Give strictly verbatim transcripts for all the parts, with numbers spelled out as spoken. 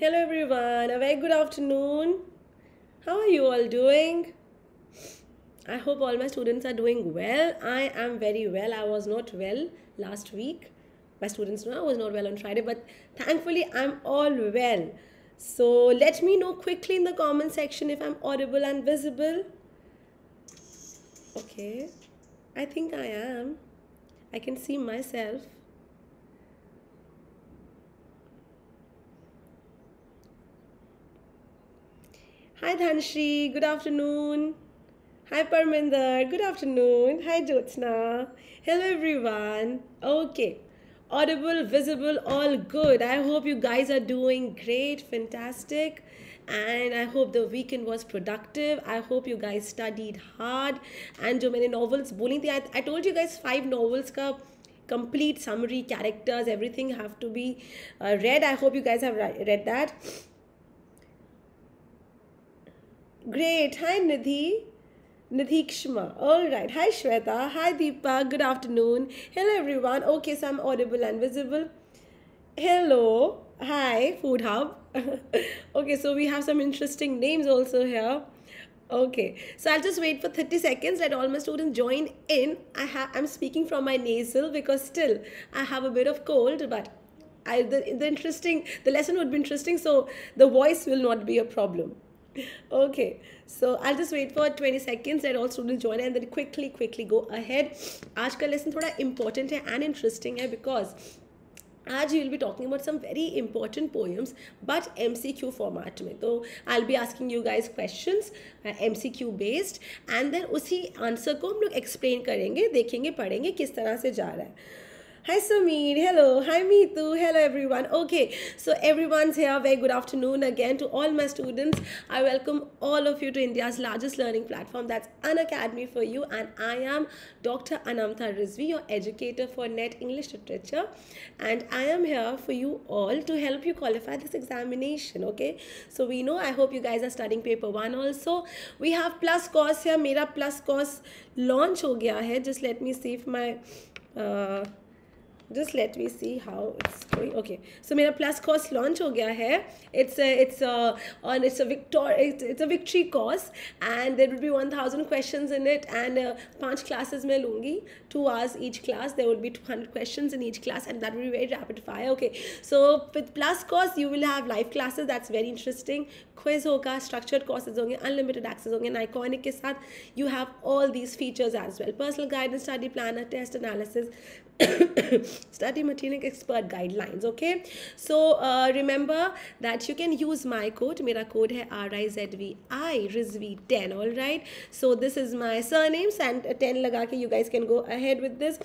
Hello everyone, a very good afternoon. How are you all doing? I hope all my students are doing well. I am very well. I was not well last week. My students know I was not well on Friday, but thankfully I'm all well. So let me know quickly in the comment section if I'm audible and visible. Okay, I think I am. I can see myself. Hi Dhanshri, good afternoon. Hi Parminder, good afternoon. Hi Jyotsna. Hello everyone. Okay, audible, visible, all good. I hope you guys are doing great, fantastic. And I hope the weekend was productive. I hope you guys studied hard. And जो मैंने novels बोली थी, I, I told you guys five novels का complete summary, characters, everything have to be uh, read. I hope you guys have read that. Great. Hi Nidhi, Nidhikshma. All right. Hi Shweta. Hi Deepa. Good afternoon. Hello everyone. Okay, so I'm audible and visible. Hello. Hi Food Hub. Okay, so we have some interesting names also here. Okay, so I'll just wait for thirty seconds. Let all my students join in. I have. I'm speaking from my nasal because still I have a bit of cold, but I the the interesting the lesson would be interesting, so the voice will not be a problem. Okay, so I'll just wait for twenty seconds. Let all students join and then quickly, quickly go ahead. आज का lesson थोड़ा important है and interesting है because आज we will be talking about some very important poems, but M C Q format में. तो I'll be asking you guys questions uh, M C Q based and then उसी answer को हम लोग explain करेंगे, देखेंगे, पढ़ेंगे किस तरह से जा रहा है. Hi Sameer, hello. Hi Meetu, hello everyone. Okay, so everyone's here. Very good afternoon again to all my students. I welcome all of you to India's largest learning platform, that's Unacademy for you. And I am Doctor Anamtha Rizvi, your educator for N E T English Literature. And I am here for you all to help you qualify this examination, okay? So we know, I hope you guys are studying paper one also. We have plus course here. Mera plus course launch ho gaya hai. Just let me see if my... Uh, Just let me see how it's going. Okay, so मेरा plus course launch हो गया है. It's a, it's a, on it's a victor, it's, it's a victory course, and there will be one thousand questions in it. And uh, पांच classes में लूँगी, two hours each class. There will be two hundred questions in each class, and that will be very rapid fire. Okay, so with plus course you will have live classes. That's very interesting. Quiz होगा, structured courses होंगे, unlimited access होंगे, and iconic के साथ you have all these features as well. Personal guidance, study planner, test analysis. Study material expert guidelines. Okay, so uh, remember that you can use my code. Mera code hai R I Z V I Rizvi ten. All right, so this is my surnames and ten laga ke you guys can go ahead with this.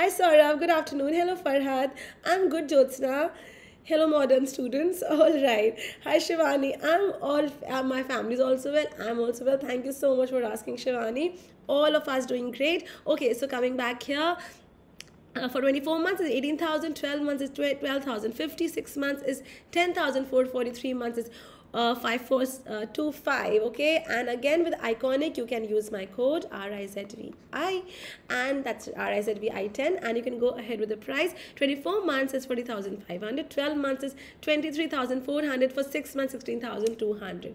Hi Saurav, good afternoon. Hello Farhad, I'm good. Jyotsna, hello modern students. All right, hi Shivani, I'm all uh, my family is also well. I'm also well. Thank you so much for asking, Shivani. All of us doing great. Okay, so coming back here. Uh, for twenty-four months is eighteen thousand, twelve months is twelve thousand, fifty-six months is ten thousand four hundred forty-three, months is uh, five four two five. Okay, and again with iconic you can use my code R I Z V I, and that's R I Z V I ten, and you can go ahead with the price. Twenty-four months is forty thousand five hundred, twelve months is twenty-three thousand four hundred, for six months sixteen thousand two hundred.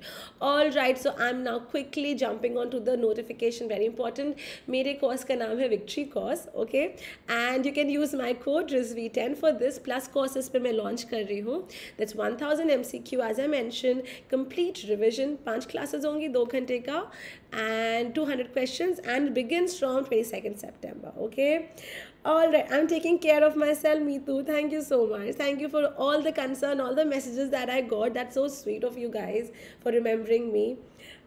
All right, so I'm now quickly jumping on to the notification. Very important. Mere course ka naam hai victory course. Okay, and you can use my code Rizvi ten for this. Plus courses pe main launch kar rahi hu. That's one thousand M C Q, as I mentioned, complete revision, five classes होंगी दो घंटे का, and two hundred questions, and begins from twenty-second September. Okay, all right, I'm taking care of myself. Me too. Thank you so much. Thank you for all the concern, all the messages that I got. That's so sweet of you guys for remembering me.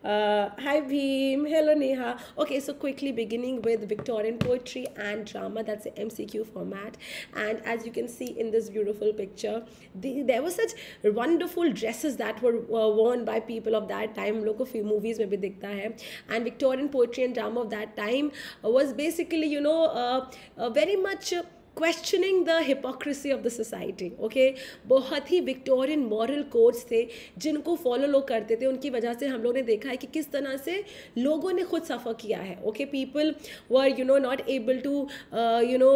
Uh, hi Bhim, hello Neha. Okay, so quickly beginning with Victorian poetry and drama. That's the M C Q format, and as you can see in this beautiful picture, the, there were such wonderful dresses that were, were worn by people of that time. Loko few movies mein bhi dikhta hai. And Victorian poetry and drama of that time was basically, you know, uh, uh, very much questioning the hypocrisy of the society. Okay, बहुत ही Victorian moral codes थे जिनको follow लोग करते थे, उनकी वजह से हम लोग ने देखा है कि किस तरह से लोगों ने खुद सफ़र किया है. Okay, people were you know not able to you know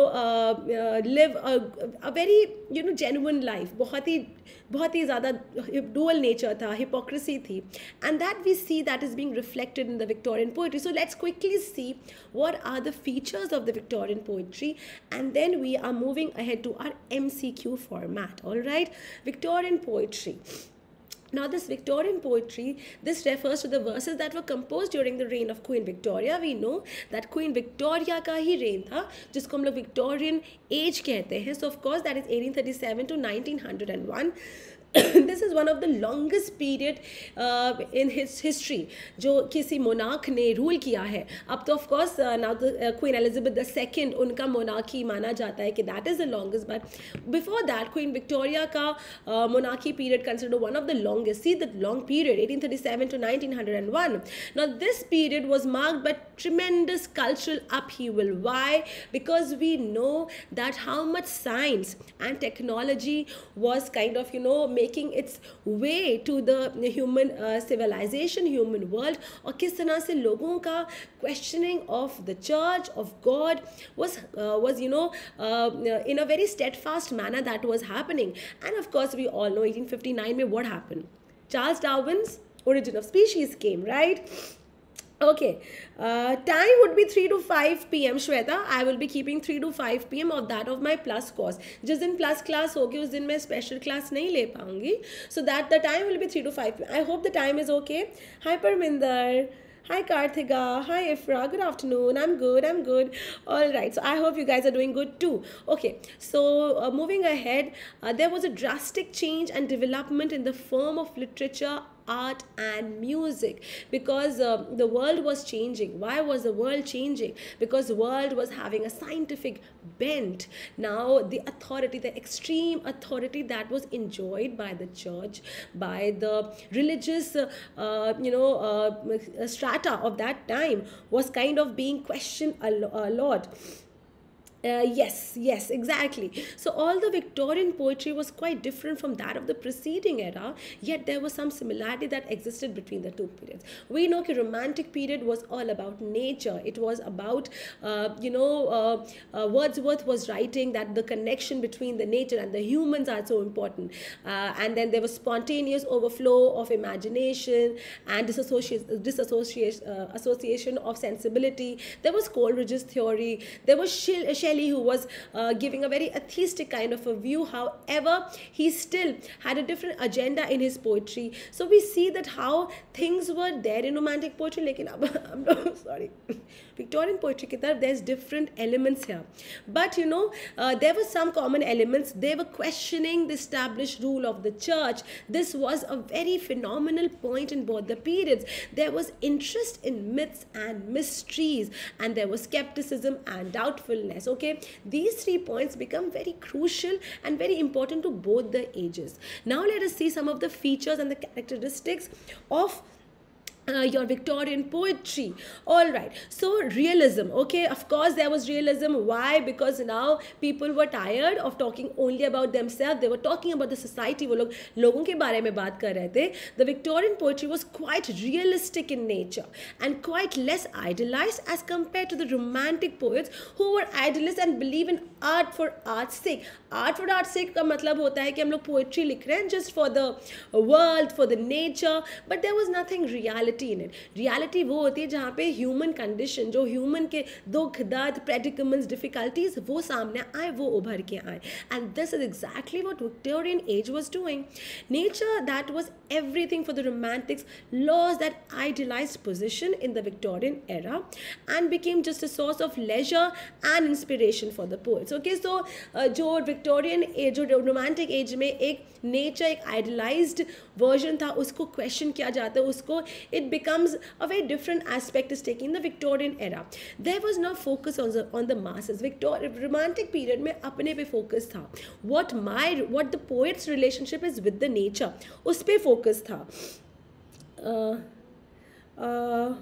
live a very you know genuine life. बहुत ही बहुत ही ज़्यादा डुअल नेचर था, हिपोक्रेसी थी, and that we see that is being reflected in the Victorian poetry. So let's quickly see what are the features of the Victorian poetry, and then we are moving ahead to our M C Q format. All right, Victorian poetry. Now this Victorian poetry, this refers to the verses that were composed during the reign of Queen Victoria. We know that Queen Victoria का ही reign था जिसको हम लोग Victorian age कहते हैं. So of course that is eighteen thirty-seven to nineteen oh one. This is one of the longest period uh, in his history जो किसी मोनाक ने रूल किया है. अब तो of course now the Queen Elizabeth the second उनका मोनाकी माना जाता है कि that is the longest, but before that Queen Victoria का मोनाकी period consider one of the longest. See the long period eighteen thirty-seven to nineteen oh one. Now this period was marked by tremendous cultural upheaval. Why? Because we know that how much science and technology was kind of you know making its way to the human uh, civilization, human world, और किस तरह से लोगों का questioning of the church, of God was uh, was you know uh, in a very steadfast manner that was happening. And of course we all know eighteen fifty-nine में what happened? Charles Darwin's Origin of Species came, right? Okay, uh, time would be three to five P M Shweta. I will be keeping three to five P M of that of my plus course. जिस दिन plus class होगी उस दिन मैं special class नहीं ले पाऊँगी. So that the time will be three to five P M. I hope the time is okay. Hi Parminder. Hi Karthika. Hi Ifra. Good afternoon. I'm good. I'm good. All right. So I hope you guys are doing good too. Okay. So uh, moving ahead, uh, there was a drastic change and development in the form of literature, art and music, because uh, the world was changing. Why was the world changing? Because the world was having a scientific bent. Now the authority, the extreme authority that was enjoyed by the church, by the religious uh, uh, you know uh, strata of that time was kind of being questioned a, lo a lot. Uh, yes, yes, exactly. So all the Victorian poetry was quite different from that of the preceding era, yet there was some similarity that existed between the two periods. We know that romantic period was all about nature. It was about, uh, you know, uh, uh, Wordsworth was writing that the connection between the nature and the humans are so important. Uh, and then there was spontaneous overflow of imagination and disassociation, disassociation uh, association of sensibility. There was Coleridge's theory. There was Shelley. Shelley, who was uh, giving a very atheistic kind of a view. However, he still had a different agenda in his poetry. So we see that how things were there in romantic poetry. Lekin ab, I'm not, sorry, Victorian poetry ki taraf there's different elements here. But you know, uh, there were some common elements. They were questioning the established rule of the church. This was a very phenomenal point in both the periods. There was interest in myths and mysteries, and there was skepticism and doubtfulness. Okay, these three points become very crucial and very important to both the ages. Now let us see some of the features and the characteristics of Uh, your Victorian poetry. All right, so realism. Okay, of course there was realism. Why? Because now people were tired of talking only about themselves. They were talking about the society. वो लोग लोगों के बारे में बात कर रहे थे. The Victorian poetry was quite realistic in nature and quite less idealized as compared to the Romantic poets who were idealists and believe in art for art's sake. Art for art's sake का मतलब होता है कि हम लोग poetry लिख रहे हैं just for the world, for the nature, but there was nothing reality in it. Reality वो होती है जहाँ पे human condition, जो human के दुख दर्द, predicaments, difficulties वो सामने आए, वो उभर के आए. And this is exactly what Victorian age was doing. Nature that was everything for the Romantics lost that idealized position in the Victorian era and became just a source of leisure and inspiration for the poets. Okay, so uh, जो Victorian age, जो Romantic age में एक nature, एक idealized version था, उसको question किया जाता है, उसको it becomes a very different aspect is taking the Victorian era. There was no focus on the on the masses. Victorian romantic period में अपने पे focus था. What my what the poet's relationship is with the nature, उस पे focus था. Uh, uh,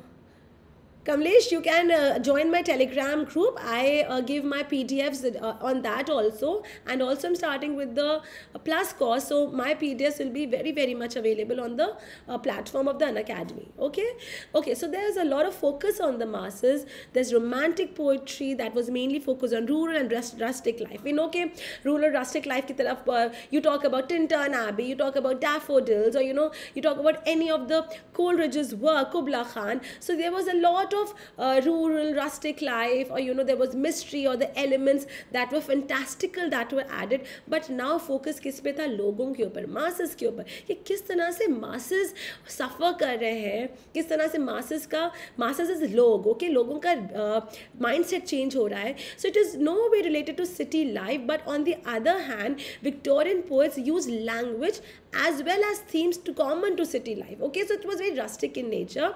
Kamlesh, you can uh, join my Telegram group. I uh, give my P D Fs uh, on that also, and also I'm starting with the plus course, so my P D Fs will be very very much available on the uh, platform of the Unacademy. Okay, okay. So there's a lot of focus on the masses. There's romantic poetry that was mainly focused on rural and rust rustic life. We know okay, rural rustic life ki taraf uh, you talk about Tintern Abbey, you talk about daffodils, or you know you talk about any of the Coleridge's work, Kubla Khan. So there was a lot of uh, rural rustic life, or you know there was mystery or the elements that were fantastical that were added. But now focus किस पे था? लोगों के ऊपर, masses के ऊपर, कि किस तरह से masses suffer कर रहे हैं, किस तरह से masses का masses is लोग, okay, लोगों का uh, mindset change हो रहा है. So it is no way related to city life, but on the other hand Victorian poets use language as well as themes to common to city life. Okay, so it was very rustic in nature,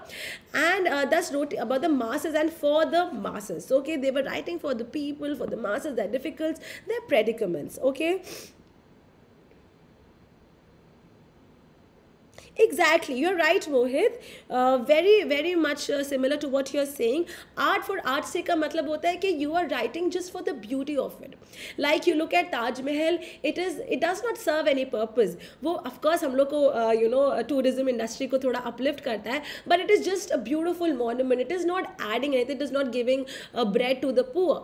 and uh, thus wrote about the masses and for the masses. Okay, they were writing for the people, for the masses, their difficulties, their predicaments. Okay, exactly, you're right, Mohit. Uh, very very much uh, similar to what you're saying. Art for art se ka matlab hota hai ki you are writing just for the beauty of it. Like you look at Taj Mahal, it is it does not serve any purpose. वो of course हम लोग को uh, you know tourism industry को थोड़ा uplift करता है, but it is just a beautiful monument. It is not adding anything. It is not giving uh, bread to the poor.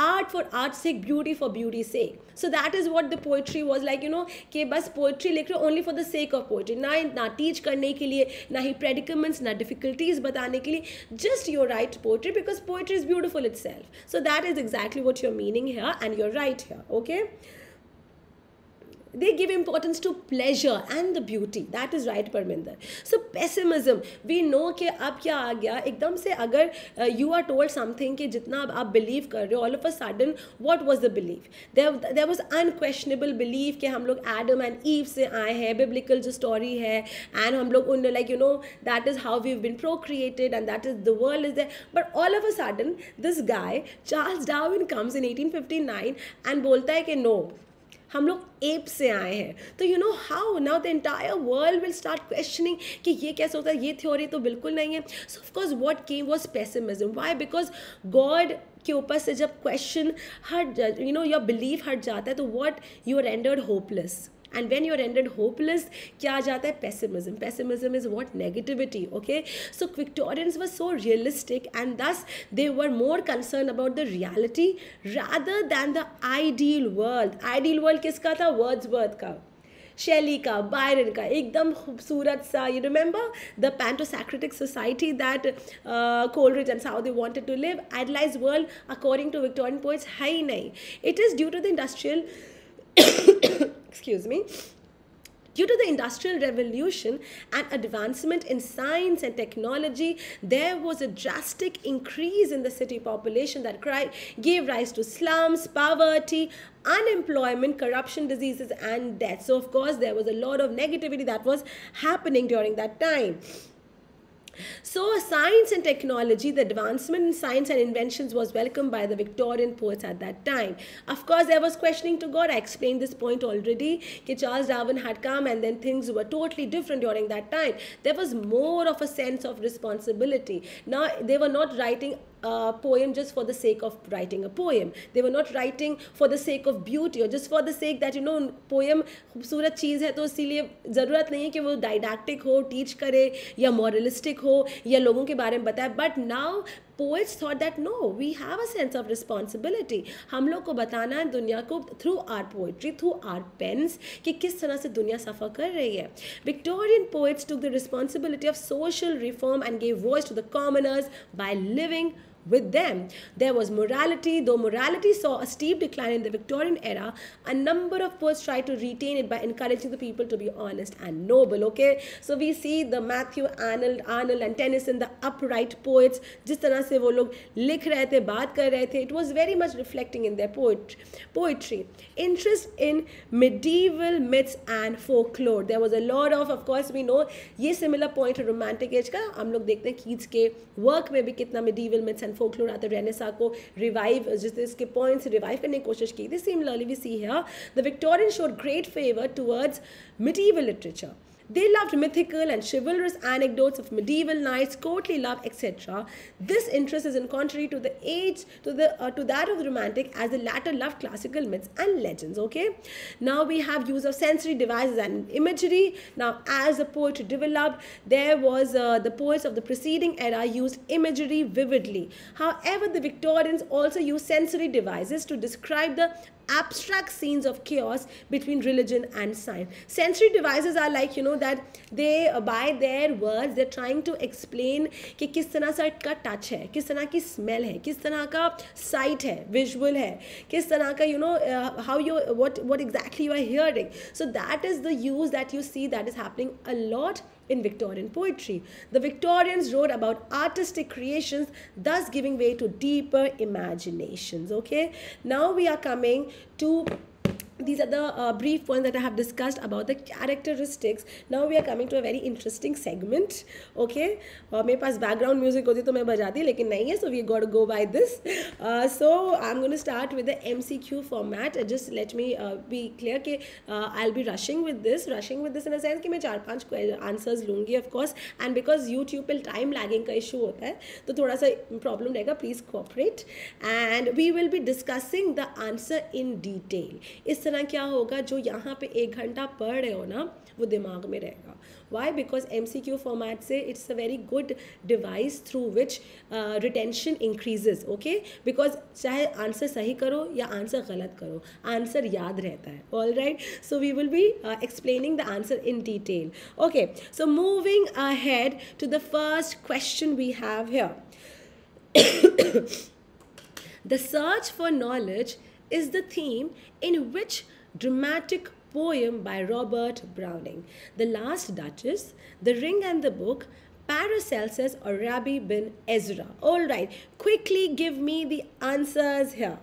Art for art's sake, beauty for beauty's sake. So that is what the poetry was like, you know, कि बस poetry लिख रहे हो only for the sake of poetry, ना ना teach करने के लिए, ना ही predicaments, ना difficulties बताने के लिए, just you write poetry because poetry is beautiful itself. So that is exactly what you're meaning here, and you're right here. Okay. They give importance to pleasure and the beauty. That is right, Parminder. So pessimism, we know कि अब क्या आ गया एकदम से. अगर uh, you are told something कि जितना अब आप believe कर रहे हो, all of a sudden what was the belief? There there was unquestionable belief कि हम लोग Adam and Eve से आए हैं, biblical जो story है, and हम लोग उन like you know that is how we've been procreated and that is the world is there. But all of a sudden this guy Charles Darwin comes in eighteen fifty-nine and बोलता है कि no, हम लोग app से आए हैं. तो you know how now the entire world will start questioning कि ये कैसे होता है, ये थ्योरी तो बिल्कुल नहीं है. So of course what came was pessimism. Why? Because God के ऊपर से जब क्वेश्चन हट, यू नो योर बिलीफ हट जाता है, तो what you are rendered hopeless. And when you are rendered hopeless, क्या आ जाता है? Pessimism. Pessimism is what? Negativity. Okay. So Victorians were so realistic, and thus they were more concerned about the reality rather than the ideal world. Ideal world किसका था? Wordsworth का, शेली का, Byron का, एकदम खूबसूरत सा. You remember the pantisocratic society that Coleridge and how they wanted to live. Idealise world according to Victorian poets है ही नहीं. It is due to the industrial excuse me, due to the industrial revolution and advancement in science and technology, there was a drastic increase in the city population that gave rise to slums, poverty, unemployment, corruption, diseases and death. So of course there was a lot of negativity that was happening during that time. So science and technology, the advancement in science and inventions was welcomed by the Victorian poets at that time. Of course there was questioning to God. I explained this point already कि Charles Darwin had come and then things were totally different during that time. There was more of a sense of responsibility. Now they were not writing a poem just for the sake of writing a poem. They were not writing for the sake of beauty or just for the sake that you know poem खूबसूरत चीज़ है, तो इसीलिए ज़रूरत नहीं है कि वो डाइडैक्टिक हो, टीच करे या मॉरलिस्टिक हो या लोगों के बारे में बताए. But now poets thought that no, we have a sense of responsibility. हम लोग को बताना है दुनिया को through our poetry, through our pens कि किस तरह से दुनिया सफ़र कर रही है. Victorian poets took the responsibility of social reform and gave voice to the commoners by living with them. There was morality. Though morality saw a steep decline in the Victorian era, a number of poets tried to retain it by encouraging the people to be honest and noble. Okay, so we see the Matthew Arnold, Arnold and Tennyson, the upright poets. जिस तरह से वो लोग लिख रहे थे, बात कर रहे थे, it was very much reflecting in their poetry. Poetry, interest in medieval myths and folklore. There was a lot of, of course, we know ये similar point है romantic age का. हम लोग देखते हैं कीट्स के work में भी कितना medieval myths and folklore आते रेनेसा को रिवाइव, जिससे इसके पॉइंट्स रिवाइव करने की कोशिश की थी. Similarly we see here the Victorian showed great favour towards medieval literature. They loved mythical and chivalrous anecdotes of medieval knights, courtly love, et cetera. This interest is in contrary to the age to the uh, to that of the Romantic, as the latter loved classical myths and legends. Okay. Now we have use of sensory devices and imagery. Now, as the poetry developed, there was uh, the poets of the preceding era used imagery vividly. However, the Victorians also used sensory devices to describe the abstract scenes of chaos between religion and science. Sensory devices are like, you know, that they by their words they're trying to explain कि किस तरह सा का touch है, किस तरह की smell है, किस तरह का sight है, visual है, किस तरह का, you know, uh, how you what what exactly you are hearing. So that is the use that you see that is happening a lot in Victorian poetry. The Victorians wrote about artistic creations, thus giving way to deeper imaginations. Okay, now we are coming to, these are the uh, brief points that I have discussed about the characteristics. Now we are coming to a very interesting segment. Okay, मेरे पास background music होती तो मैं बजाती, लेकिन नहीं है, so we got to go by this. Uh, so I'm going to start with the M C Q format. Uh, just let me uh, be clear कि uh, I'll be rushing with this, rushing with this in a sense कि मैं चार पांच answers लूँगी, of course, and because YouTube पे time lagging का issue होता है, तो थोड़ा सा problem रहेगा. Please cooperate, and we will be discussing the answer in detail. इस तरह क्या होगा, जो यहाँ पे एक घंटा पढ़ रहे हो ना, वो दिमाग में रहेगा. Why? Because M C Q format से it's a very good device through which uh, retention increases. Okay? Because चाहे आंसर सही करो या आंसर गलत करो, आंसर याद रहता है. All right? So we will be uh, explaining the answer in detail. Okay. So moving ahead to the first question we have here. The search for knowledge is the theme in which dramatic poem by Robert Browning? The Last Duchess, The Ring and the Book, Paracelsus, or Rabbi Ibn Ezra? All right, quickly give me the answers here.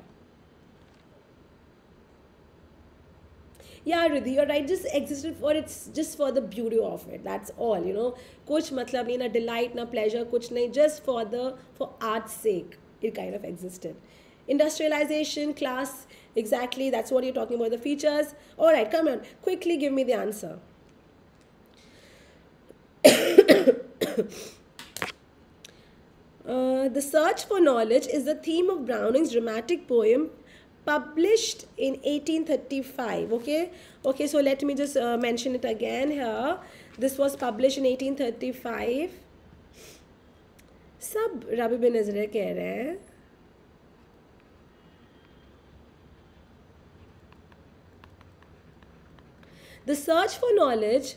Yeah, Riddhi, you're right. Just existed for its, just for the beauty of it. That's all, you know. Kuch matlab nahi, na delight, na pleasure, kuch nahi. Just for the for art's sake, it kind of existed. Industrialization, class, exactly, that's what you're talking about, the features. All right, come on, quickly give me the answer. Uh, the search for knowledge is the theme of Browning's dramatic poem published in eighteen thirty-five. Okay, okay, so let me just uh, mention it again here. This was published in eighteen thirty-five. Sab Rabbi Ibn Ezra keh rahe hain. The search for knowledge,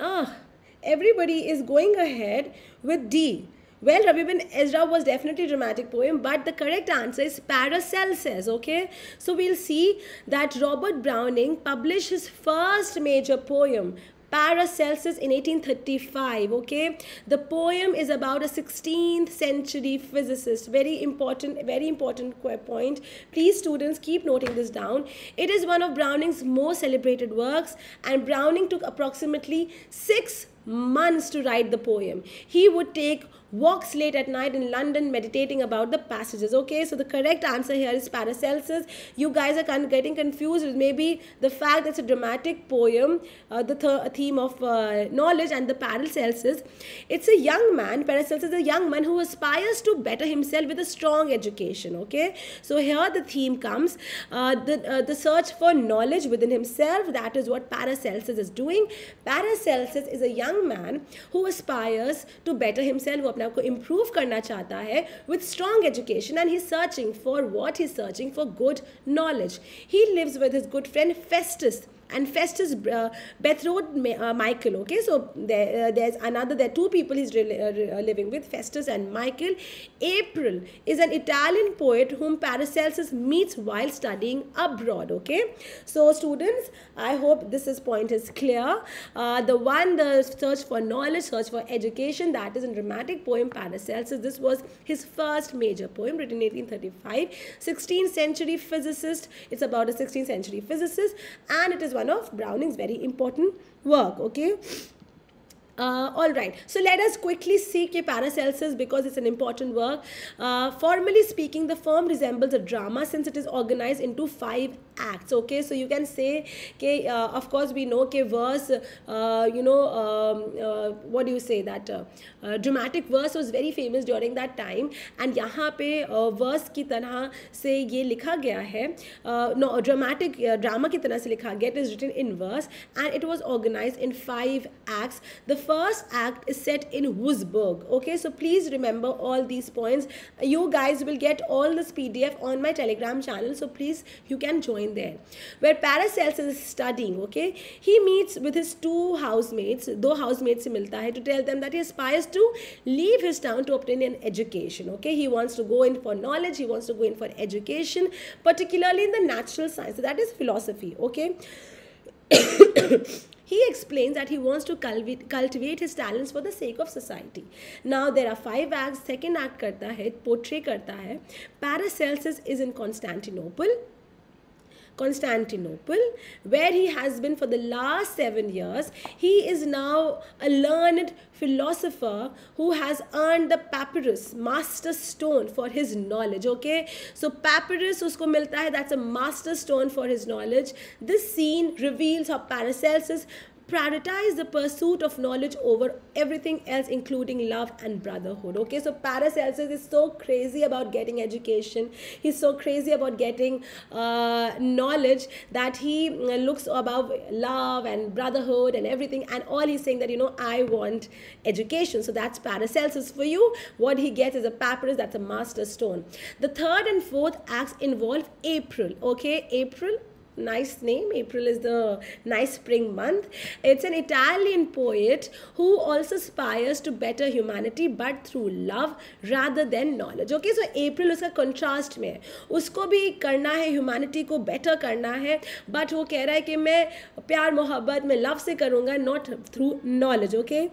ah, everybody is going ahead with D. Well, Rabbi Ibn Ezra was definitely a dramatic poem, but the correct answer is Paracelsus. Okay, so we'll see that Robert Browning published his first major poem, Paracelsus, in eighteen thirty-five. Okay, the poem is about a sixteenth century physicist. Very important, very important point. Please, students, keep noting this down. It is one of Browning's most celebrated works, and Browning took approximately six months to write the poem. He would take walks late at night in London, meditating about the passages. Okay, so the correct answer here is Paracelsus. You guys are getting confused with maybe the fact that it's a dramatic poem, uh, the th theme of uh, knowledge, and the Paracelsus. It's a young man. Paracelsus is a young man who aspires to better himself with a strong education. Okay, so here the theme comes, uh, the uh, the search for knowledge within himself. That is what Paracelsus is doing. Paracelsus is a young man who aspires to better himself, who को improve करना चाहता है with strong education, and he's searching for what? He's searching for good knowledge. He lives with his good friend Festus, and Festus uh, betrothed uh, Michael. Okay, so there, uh, there's another, there are two people he's uh, living with, Festus and Michael. April is an Italian poet whom Paracelsus meets while studying abroad. Okay, so students, I hope this is point is clear. Uh, the one, the search for knowledge, search for education, that is a dramatic poem, Paracelsus. This was his first major poem, written in eighteen thirty-five. sixteenth century physicist, it's about a sixteenth century physicist, and it is one of Browning's very important work. Okay, uh, all right, so let us quickly see ke Paracelsus, because it's an important work. Uh, formally speaking, the form resembles a drama since it is organized into five acts. Okay, so you can say, okay, uh, of course we know okay, verse, uh, you know, um, uh, what do you say that uh, uh, dramatic verse was very famous during that time, and यहाँ पे verse की तरह से ये लिखा गया है, uh, no dramatic uh, drama की तरह से लिखा गया. It is written in verse and it was organized in five acts. The first act is set in Wurzburg. Okay, so please remember all these points. You guys will get all this P D F on my Telegram channel, so please you can join there. Where Paracelsus is studying, okay, he meets with his two housemates, दो housemates से मिलता है, to tell them that he aspires to leave his town to obtain an education. Okay, he wants to go in for knowledge, he wants to go in for education, particularly in the natural science, so that is philosophy. Okay. He explains that he wants to cultivate his talents for the sake of society. Now there are five acts. Second act करता है, portray करता है. Paracelsus is in Constantinople. Constantinople, where he has been for the last seven years. He is now a learned philosopher who has earned the papyrus, master stone, for his knowledge. Okay, so papyrus usko milta hai, that's a master stone for his knowledge. This scene reveals how Paracelsus prioritize the pursuit of knowledge over everything else, including love and brotherhood. Okay, so Paracelsus is so crazy about getting education, he's so crazy about getting uh, knowledge, that he looks above love and brotherhood and everything, and all he's saying that, you know, I want education. So that's Paracelsus for you. What he gets is a papyrus, that's a master stone. The third and fourth acts involve April. Okay, April, nice name. April is the nice spring month. It's an Italian poet who also aspires to better humanity, but through love rather than knowledge. Okay, so April उसका contrast में है, उसको भी करना है, humanity को better करना है, but वो कह रहा है कि मैं प्यार मोहब्बत में love से करूँगा, not through knowledge. Okay.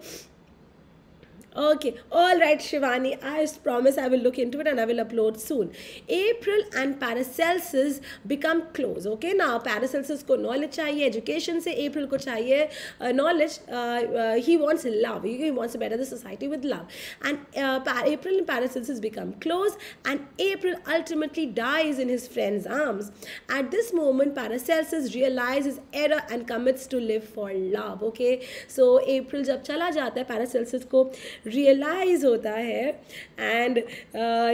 Okay, all right, Shivani, I promise I will look into it and I will upload soon. April and Paracelsus become close. Okay, now Paracelsus को knowledge चाहिए, education से. April को चाहिए uh, knowledge. Uh, uh, he wants love. He wants to better the society with love. And uh, April and Paracelsus become close. And April ultimately dies in his friend's arms. At this moment, Paracelsus realizes his error and commits to live for love. Okay, so April जब चला जाता है, Paracelsus को realise होता है, and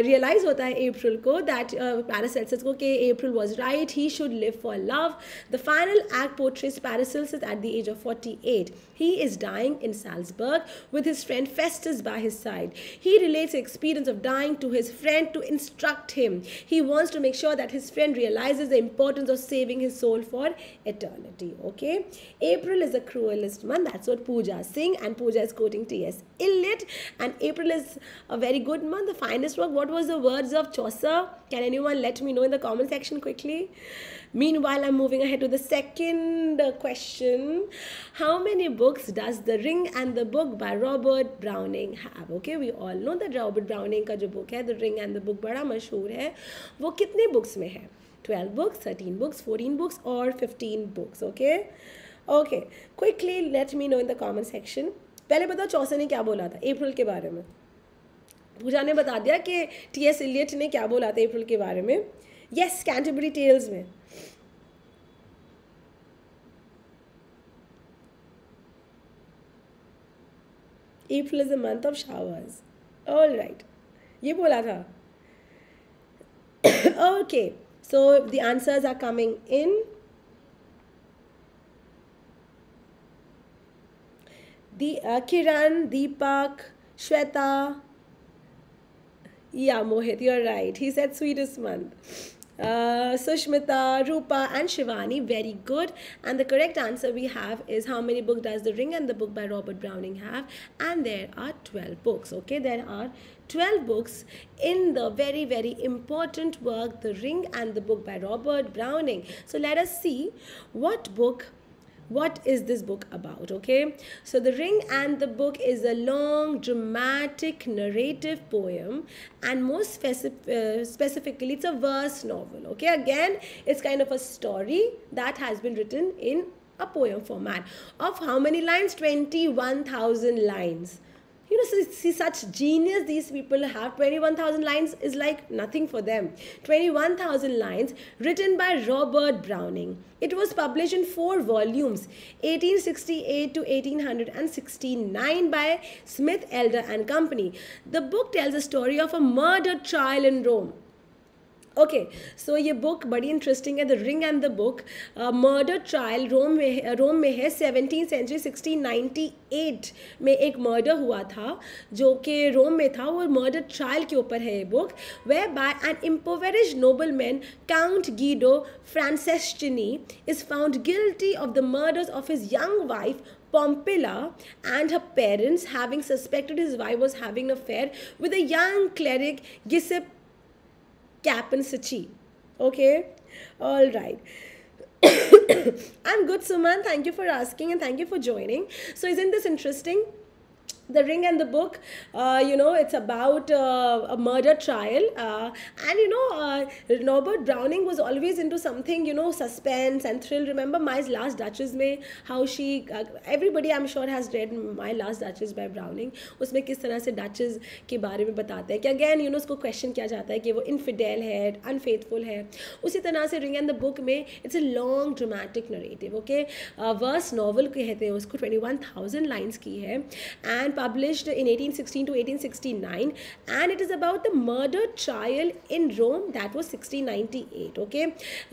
realise uh, होता है अप्रैल को, दैट पैरासेल्सस को कि अप्रैल was right, he should live for love. The final act portrays Paracelsus at the age of forty-eight. He is dying in Salzburg with his friend Festus by his side. He relates the experience of dying to his friend to instruct him. He wants to make sure that his friend realizes the importance of saving his soul for eternity. Okay, April is the cruelest month. That's what Pooja Singh, and Pooja is quoting T S Eliot. And April is a very good month, the finest work. What was the words of Chaucer? Can anyone let me know in the comment section quickly? Meanwhile, I'm moving ahead to the second question. How many books does The Ring and the Book by Robert Browning have? Okay, we all know that Robert Browning का जो book है, The Ring and the Book, बड़ा मशहूर है. वो कितने books में है? Twelve books, thirteen books, fourteen books, or fifteen books? Okay, okay. Quickly, let me know in the comment section. पहले बताओ चौसे ने क्या बोला था अप्रैल के बारे में. पूजा ने बता दिया कि टी एस इलियट ने क्या बोला था अप्रैल के बारे में. यस, कैंटरबरी टेल्स में. April is the month of showers. All right, ये बोला था. Okay, so the answers are coming in. The uh, Kiran, Deepak, Shweta, yeah, Mohit, you're right. He said sweetest month. Uh, Sushmita, Rupa, and Shivani, very good. And the correct answer we have is, how many books does The Ring and the Book by Robert Browning have? And there are twelve books. Okay, there are twelve books in the very very important work, The Ring and the Book by Robert Browning. So let us see what book. What is this book about? Okay, so The Ring and the Book is a long dramatic narrative poem, and more specific, uh, specifically it's a verse novel. Okay, again it's kind of a story that has been written in a poem format. Of how many lines? twenty-one thousand lines. You know, see, see such genius these people have. twenty-one thousand lines is like nothing for them. twenty-one thousand lines written by Robert Browning. It was published in four volumes, eighteen sixty-eight to eighteen sixty-nine, by Smith, Elder and Company. The book tells the story of a murder trial in Rome. Okay so ये book बड़ी interesting है. The ring and the book murder trial Rome में Rome में है. Seventeen century sixteen ninety eight में एक murder हुआ था जो कि रोम में था. वो मर्डर ट्रायल के ऊपर है ये book. Where by an impoverished noble man Count Guido Franceschini is found guilty of the murders of his young wife Pompilia and her parents, having suspected his wife was having an affair with a young cleric, Giuseppe Caponsacchi. Okay, all right. I'm good, Suman. Thank you for asking and thank you for joining. So, isn't this interesting? The Ring and the Book, uh, you know, it's about uh, a murder trial, uh, and you know, uh, Robert Browning was always into something, you know, suspense and thrill. Remember My Last Duchess mein, how she, uh, everybody I'm sure has read My Last Duchess by Browning. उसमें किस तरह से Duchess के बारे में बताते हैं कि अगेन यू नो उसको क्वेश्चन किया जाता है कि वो इनफिडेल है, अनफेथफुल है. उसी तरह से रिंग एंड द बुक में it's a long dramatic narrative. Okay, verse novel कहते हैं उसको. ट्वेंटी वन थाउजेंड लाइन्स की है and published in eighteen sixteen to eighteen sixty-nine, and it is about the murder trial in Rome that was sixteen ninety-eight. Okay,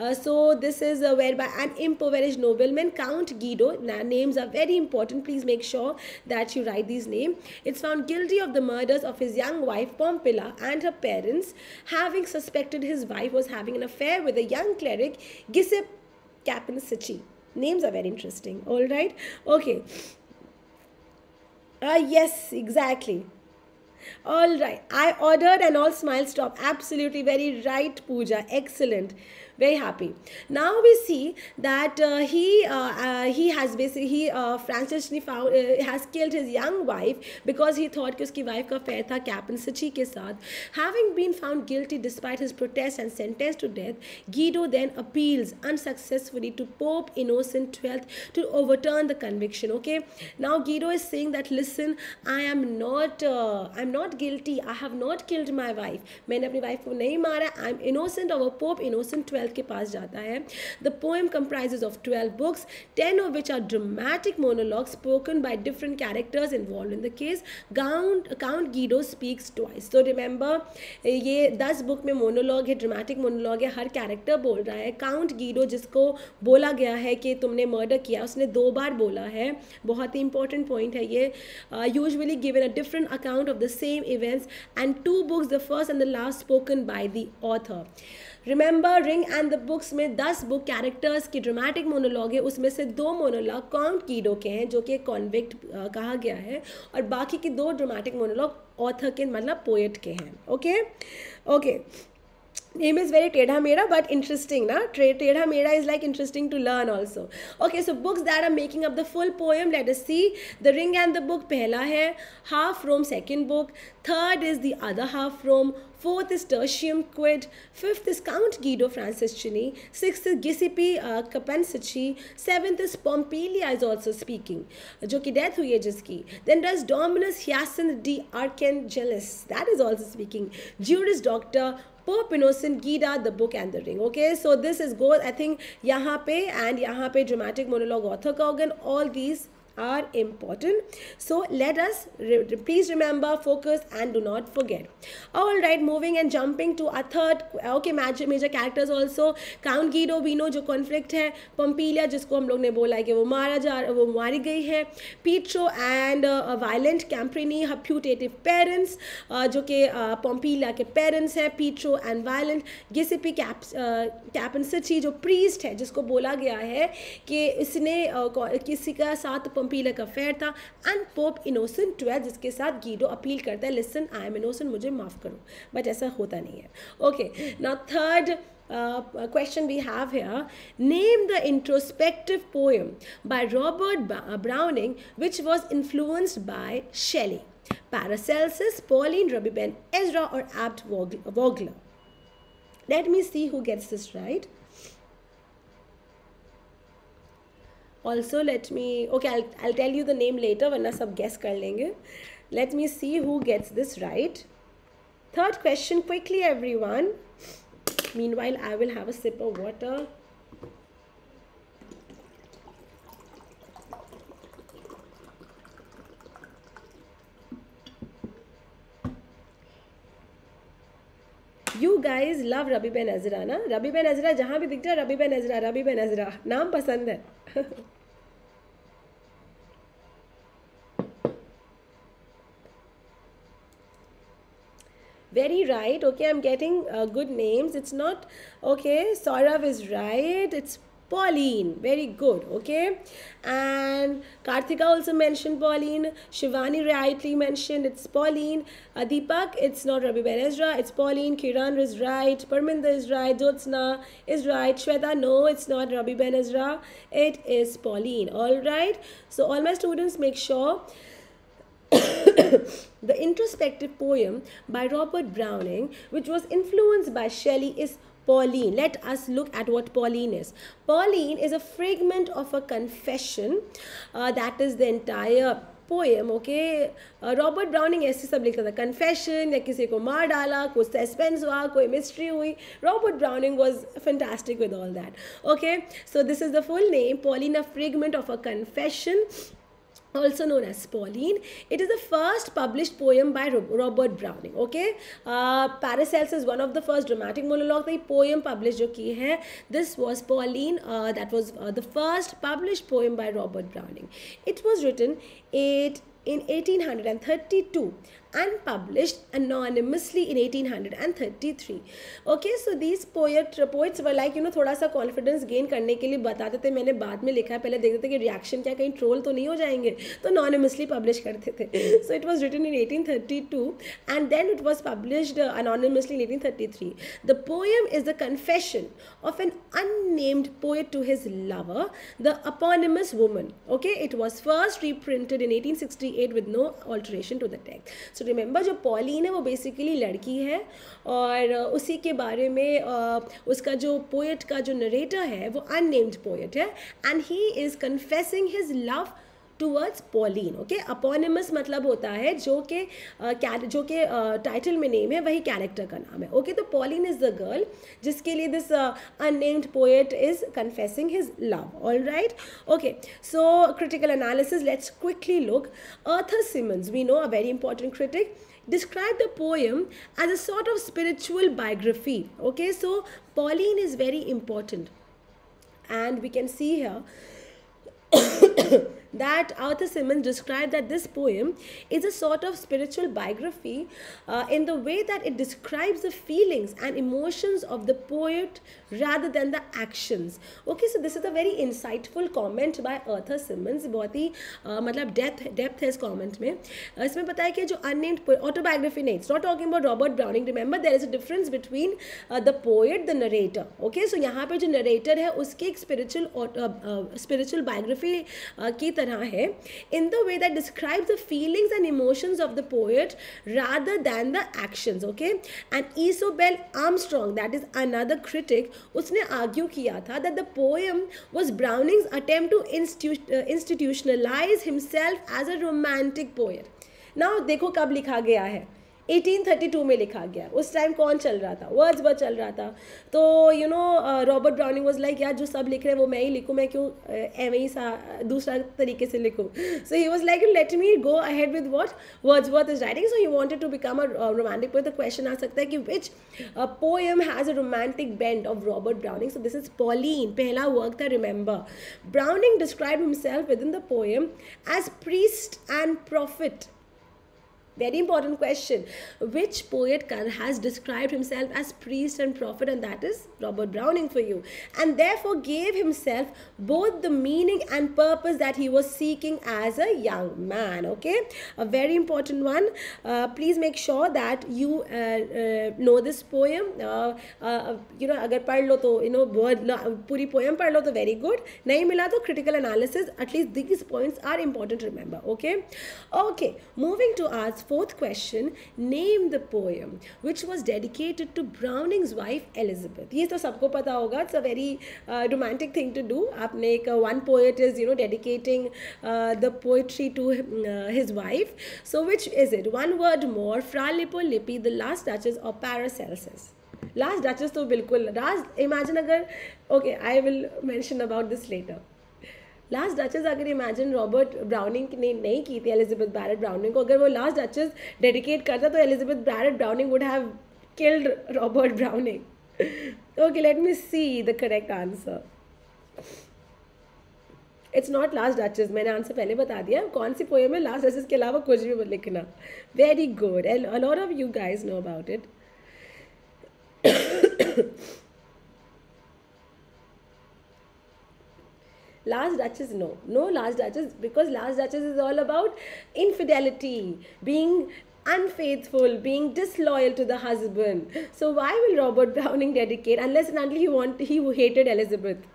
uh, so this is uh, whereby an impoverished nobleman, Count Guido. Now, names are very important. Please make sure that you write these names. It's found guilty of the murders of his young wife Pompilia and her parents, having suspected his wife was having an affair with a young cleric, Giuseppe Caponsacchi. Names are very interesting. All right. Okay. Ah uh, yes, exactly. All right. I ordered and all smiles stop. Absolutely, very right, Pooja. Excellent. Very happy. Now we see that uh, he uh, uh, he has basically he uh, Franceschini found uh, has killed his young wife because he thought कि उसकी wife का affair था Caponsacchi के साथ. Having been found guilty despite his protest and sentenced to death, Guido then appeals unsuccessfully to Pope Innocent the twelfth to overturn the conviction. Okay. Now Guido is saying that listen, I am not uh, I am not guilty. I have not killed my wife. मैंने अपनी wife को नहीं मारा. I am innocent. और Pope Innocent the twelfth के पास जाता है. The poem comprises of twelve books, ten of which are dramatic monologues spoken by different characters involved in the case. Count Count Guido speaks twice. So remember, ये दस book में monologue है, dramatic monologue है. हर character बोल रहा है. Count Guido जिसको बोला गया है कि तुमने मर्डर किया, उसने दो बार बोला है. बहुत ही इंपॉर्टेंट पॉइंट है ये. Usually given a different account of the same events, and two books, the first and the last, spoken by the author. Remember, Ring and the Books में दस बुक कैरेक्टर्स की ड्रामेटिक मोनोलॉग है. उसमें से दो monologue count kiddo के हैं जो कि कॉन्विक्ट कहा गया है, और बाकी की दो ड्रामेटिक मोनोलॉग ऑथर के मतलब पोएट के हैं. Okay okay. Name is very Teda Meda, but interesting, na? Teda Meda is like interesting to learn also. Okay, so books that are making up the full poem. Let us see. The Ring and the Book पहला है, Half Rome second book, third is The Other Half Rome, fourth is Tertium Quid, fifth is Count Guido Franceschini, sixth is Giuseppe uh, Caponsacchi, seventh is Pompilia is also speaking, जो कि death हुई है जिसकी. Then does Dominus Hyacinth de Archangelis, that is also speaking. Juris Doctor, Pope Innocent, Guido, The Book and the Ring. Okay, so this is goes, I think, यहाँ पे and यहाँ पे dramatic monologue author का organ. All these are important. So let us re please remember, focus and do not forget. All right, moving and jumping to a third. Okay, major major characters also. Count Guido, we know जो conflict है. Pompilia जिसको हम लोग ने बोला है कि वो मारा जा वो मारी गई है. Pietro and uh, violent Camprini, her putative parents, uh, जो कि uh, Pompilia के parents हैं. Pietro and violent Giuseppe Cap uh, Caponsacchi जो priest है, जिसको बोला गया है कि इसने uh, किसी का साथ पीला का फेयर था. एंड पोप इनोसेंट ट्वेल्थ जिसके साथ गीडो अपील करता है, लिसन आई एम इनोसेंट, मुझे माफ करो, बट ऐसा होता नहीं है. Okay, now third question we have here, name the introspective poem by Robert Browning which was influenced by Shelley, Paracelsus, Pauline, Rabbi Ben Ezra और Abt Vogler. Let me see who gets this right. Also let me, okay, I'll I'll tell you the name later वरना सब guess कर लेंगे. Let me see who gets this right. Third question quickly everyone. Meanwhile I will have a sip of water. You guys love Rabi Ben Ezra ना. Rabi Ben Ezra जहाँ भी दिख जाए Rabi Ben Ezra, Rabi Ben Ezra नाम पसंद है. Very right. Okay, I'm getting uh, good names. It's not okay. Saurav is right. It's Pauline. Very good. Okay, and Karthika also mentioned Pauline. Shivani rightly mentioned it's Pauline. Adipak, it's not Rabi Ben Ezra. It's Pauline. Kiran is right. Parminder is right. Jyotsna is right. Shweta, no, it's not Rabi Ben Ezra. It is Pauline. All right. So all my students, make sure. The introspective poem by Robert Browning, which was influenced by Shelley, is Pauline. Let us look at what Pauline is. Pauline is a fragment of a confession. Uh, that is the entire poem. Okay, uh, Robert Browning ऐसे सब लिखता था. Confession या किसी को मार डाला, कुछ suspense हुआ, कोई mystery हुई. Robert Browning was fantastic with all that. Okay, so this is the full name. Pauline, a fragment of a confession. Also known as Pauline, it is the first published poem by Robert Browning. Okay, uh, Paracelsus, one of the first dramatic monologue the poem published जो की है, this was Pauline. Uh, that was uh, the first published poem by Robert Browning. It was written eight in eighteen thirty-two and published anonymously in eighteen thirty-three. Okay, so these poet poets were like you know थोड़ा सा confidence gain करने के लिए बताते थे मैंने बाद में लिखा है, पहले देखते थे कि reaction क्या, कहीं troll तो नहीं हो जाएंगे, तो anonymously publish करते थे. So it was written in eighteen thirty-two and then it was published anonymously in eighteen thirty-three. The poem is the confession of an unnamed poet to his lover, the eponymous woman. Okay, it was first reprinted in eighteen sixty-eight with no alteration to the text. So remember, जो Pauline है वो basically लड़की है और उसी के बारे में उसका जो poet का जो narrator है वो unnamed poet है and he is confessing his love towards Pauline. Okay, eponymous मतलब होता है जो के जो के title में name है वही character का नाम है. Okay, तो Pauline is the girl जिसके लिए this unnamed poet is confessing his love. All right. Okay, so critical analysis, let's quickly look. Arthur Simmons, we know, a very important critic, described the poem as a sort of spiritual biography. Okay, so Pauline is very important and we can see here that Arthur Simmons described that this poem is a sort of spiritual biography uh, in the way that it describes the feelings and emotions of the poet rather than the actions. Okay, so this is a very insightful comment by Arthur Simmons. बहुत ही uh, मतलब depth depth है इस comment में. uh, इसमें पता है कि जो unnamed autobiography नहीं, it's not talking about Robert Browning. Remember, there is a difference between uh, the poet, the narrator. Okay, so यहाँ पे जो narrator है उसकी एक spiritual uh, uh, spiritual biography uh, की तरह है, in the way that describes the feelings and emotions of the poet rather than the actions. Okay, and Isobel Armstrong, that is another critic, उसने argue किया था that the poem was Browning's attempt to institu- uh, institutionalize himself as a romantic poet. Now देखो कब लिखा गया है, eighteen thirty-two में लिखा गया. उस टाइम कौन चल रहा था? वर्ड्सवर्थ चल रहा था. तो you know Robert Browning was like यार जो सब लिख रहे हैं वो मैं ही लिखूँ, मैं क्यों एवं ही सा दूसरा तरीके से लिखूँ. So he was like let me go ahead with what Wordsworth is writing. So he wanted to become a romantic poet. The question आ सकता है कि which poem has a romantic bend of Robert Browning. So this is Pauline, पहला work था. Remember, Browning describe himself within the poem as priest and prophet. Very important question. Which poet has described himself as priest and prophet? And that is Robert Browning for you. And therefore gave himself both the meaning and purpose that he was seeking as a young man. Okay, a very important one. Uh, please make sure that you uh, uh, know this poem. Uh, uh, you know, अगर पढ़ लो तो you know पूरी poem पढ़ लो तो very good. नहीं मिला तो critical analysis. At least these points are important to remember. Okay. Okay. Moving to arts. fourth question, name the poem which was dedicated to Browning's wife Elizabeth. ये तो सबको पता होगा, it's a very uh, romantic thing to do. आपने एक one poet is you know dedicating uh, the poetry to uh, his wife. So which is it? One Word More, Fra Lippo Lippi, The Last Duchess or Paracelsus? Last Duchess तो बिल्कुल, last imagine अगर, okay I will mention about this later. Last Duchess अगर imagine Robert Browning ने नहीं की थी Elizabeth Barrett browning को, अगर वो लास्ट डचेस डेडिकेट करता तो Elizabeth Barrett Browning would have killed Robert Browning. Okay, let me see the correct answer. It's not last Duchess, मैंने आंसर पहले बता दिया. कौन सी पोएम है लास्ट डचेस के अलावा कुछ भी लिखना. Very good, a lot of you guys know about it. Last Duchess, no, no Last Duchess, because Last Duchess is all about infidelity, being unfaithful, being disloyal to the husband. So why will Robert Browning dedicate, unless and until he want he hated Elizabeth?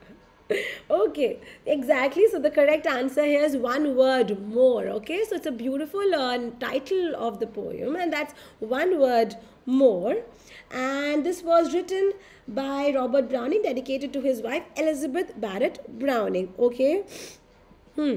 Okay, exactly. So the correct answer here is One Word More. Okay, so it's a beautiful uh, title of the poem, and that's One Word More. And this was written by Robert Browning, dedicated to his wife Elizabeth Barrett Browning. Okay, hmm.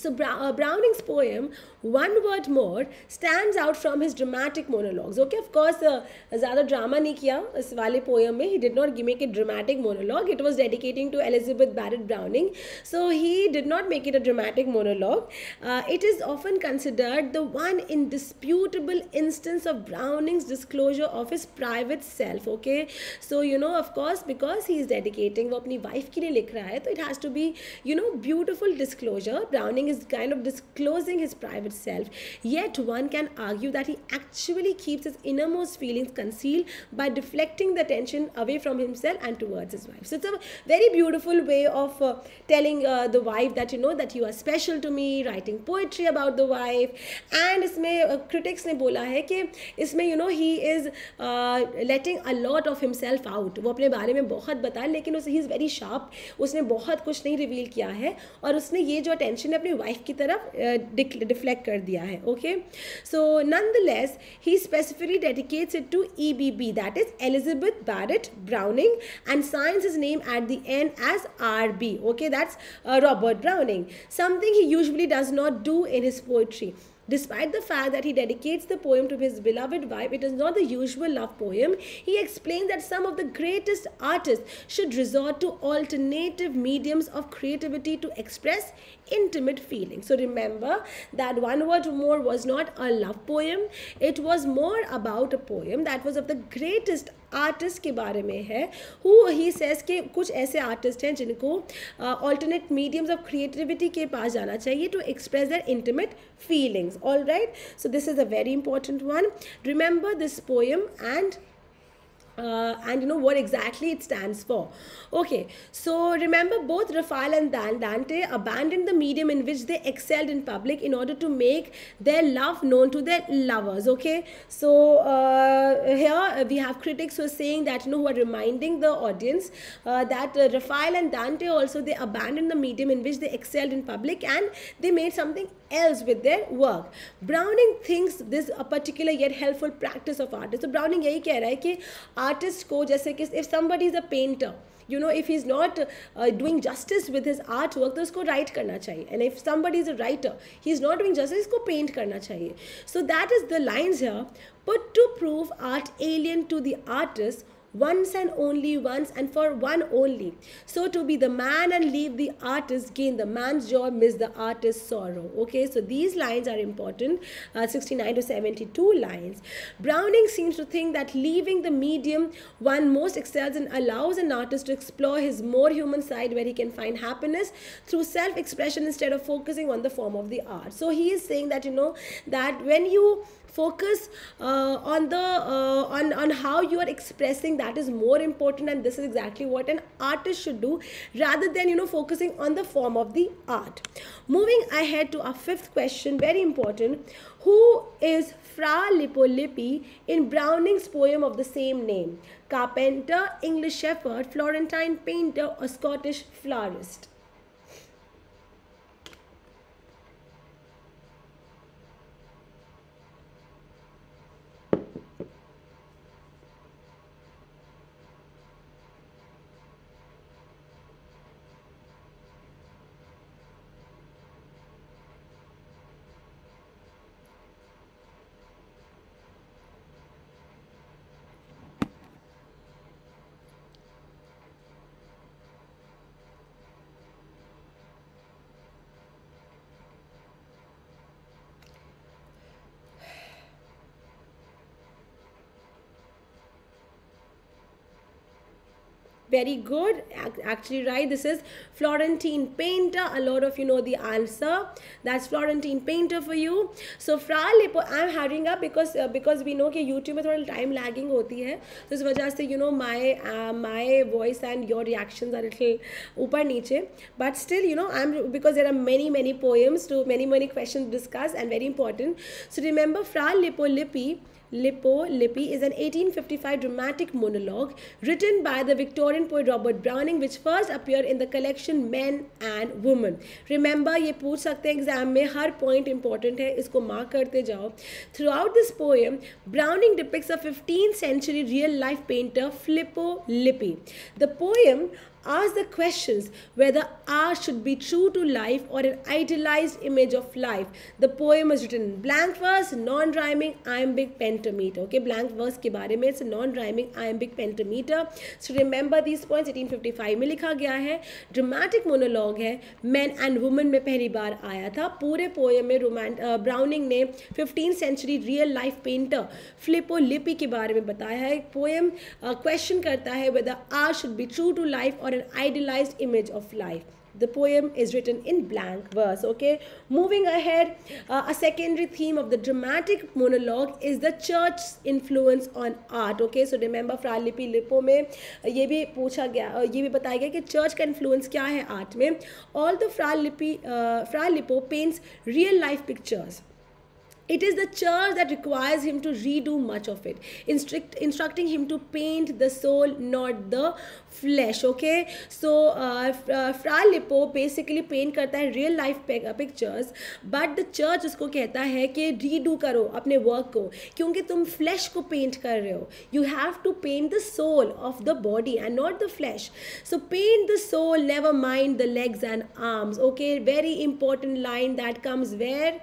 So uh, Browning's poem One Word More stands out from his dramatic monologues. Okay, of course, uh, ज़्यादा drama नहीं किया इस वाले poem में. He did not make it dramatic monologue. It was dedicating to Elizabeth Barrett Browning, so he did not make it a dramatic monologue. Uh, it is often considered the one indisputable instance of Browning's disclosure of his private self. Okay, so you know, of course, because he is dedicating, वो अपनी wife के लिए लिख रहा है, तो it has to be you know beautiful disclosure. Browning is kind of disclosing his private self, yet one can argue that he actually keeps his innermost feelings concealed by deflecting the attention away from himself and towards his wife. So it's a very beautiful way of uh, telling uh, the wife that you know that you are special to me, writing poetry about the wife. And इसमें uh, critics ने बोला है कि इसमें you know he is uh, letting a lot of himself out. वो अपने बारे में बहुत बताया, लेकिन उस he is very sharp. उसने बहुत कुछ नहीं रिवील किया है और उसने ये जो अटेंशन अपने वाइफ की तरफ डिफ्लेक्ट uh, कर दिया है. Okay, so nonetheless he specifically dedicates it to EBB, that is Elizabeth Barrett Browning, and signs is name at the end as RB. Okay, that's Robert Browning, something he usually does not do in his poetry. Despite the fact that he dedicates the poem to his beloved wife, it is not the usual love poem. He explains that some of the greatest artists should resort to alternative mediums of creativity to express intimate feelings. So remember that One Word More was not a love poem. It was more about a poem that was of the greatest artist के बारे में है, who he says के कुछ ऐसे artist हैं जिनको alternate mediums of creativity के पास जाना चाहिए to express their intimate feelings. All right, so this is a very important one. Remember this poem and Uh, and you know what exactly it stands for. Okay, so remember both Raphael and Dante abandoned the medium in which they excelled in public in order to make their love known to their lovers. Okay, so uh, here we have critics who are saying that you know who are reminding the audience uh, that uh, Raphael and Dante also they abandoned the medium in which they excelled in public and they made something else with their work. Browning thinks this a particular yet helpful practice of artists. So Browning यही कह रहा है कि artist को जैसे कि if somebody is a painter you know if he is not doing justice with his art work तो उसको राइट करना चाहिए, and if somebody is a writer he is not doing justice इसको पेंट करना चाहिए. So that is the lines here, but to prove art alien to the artist once and only, once and for one only, so to be the man and leave the artist, gain the man's joy, miss the artist's sorrow. Okay, so these lines are important, uh, sixty-nine to seventy-two lines. Browning seems to think that leaving the medium one most excels in allows an artist to explore his more human side where he can find happiness through self-expression instead of focusing on the form of the art. So he is saying that you know that when you focus uh, on the uh, on on how you are expressing, that is more important, and this is exactly what an artist should do rather than you know focusing on the form of the art. Moving ahead to our fifth question, very important. Who is Fra Lippo Lippi in Browning's poem of the same name? Carpenter, English shepherd, Florentine painter or Scottish florist? very good. Actually, right, this is Florentine painter. A lot of you know the answer. That's Florentine painter for you. So Fra Lippo, I'm hurrying up because uh, because we know कि YouTube में थोड़ा time lagging होती है, तो इस वजह से you know my uh, my voice and your reactions are little ऊपर नीचे. But still, you know, I'm because there are many many poems to many many questions to discuss and very important. So remember, Fra Lippo Lippi. Lippo Lippi is an eighteen fifty-five dramatic monologue written by the Victorian poet Robert Browning, which first appeared in the collection Men and Women. Remember, ये पूछ सकते हैं exam में, हर point important है, इसको mark करते जाओ. Throughout this poem, Browning depicts a fifteenth century real-life painter, Lippo Lippi. The poem ask the questions whether art should be true to life or an idealized image of life. The poem is written in blank verse, non-rhyming iambic pentameter. Okay, blank verse के बारे में, it's non-rhyming iambic pentameter. So remember these points. eighteen fifty-five में लिखा गया है, dramatic monologue है, Men and Women में पहली बार आया था. पूरे poem में रोमांट ब्राउनिंग ने fifteenth century real life painter Lippo Lippi के बारे में बताया है. Poem question करता है whether art should be true to life or an idealized image of life. The poem is written in blank verse. Okay, moving ahead, uh, a secondary theme of the dramatic monologue is the church's influence on art. Okay, so remember, Fra Lippi Lippo में ये भी पूछा गया, ये भी बताया गया कि church का influence क्या है art में. Although Fra Lippi uh, Fra Lippo paints real life pictures, it is the church that requires him to redo much of it, instruct, instructing him to paint the soul, not the flesh. Okay, so uh, uh, Fra Lippo basically paint करता है real life pictures, but the church उसको कहता है कि redo करो अपने work को, क्योंकि तुम flesh को paint कर रहे हो. You have to paint the soul of the body and not the flesh. So paint the soul, never mind the legs and arms. Okay, very important line that comes where?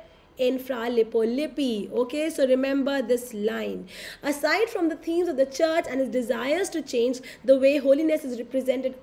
In Fra Lippo Lippi. Okay, so remember this line. Aside from the themes of the church and its desires to change the way holiness is represented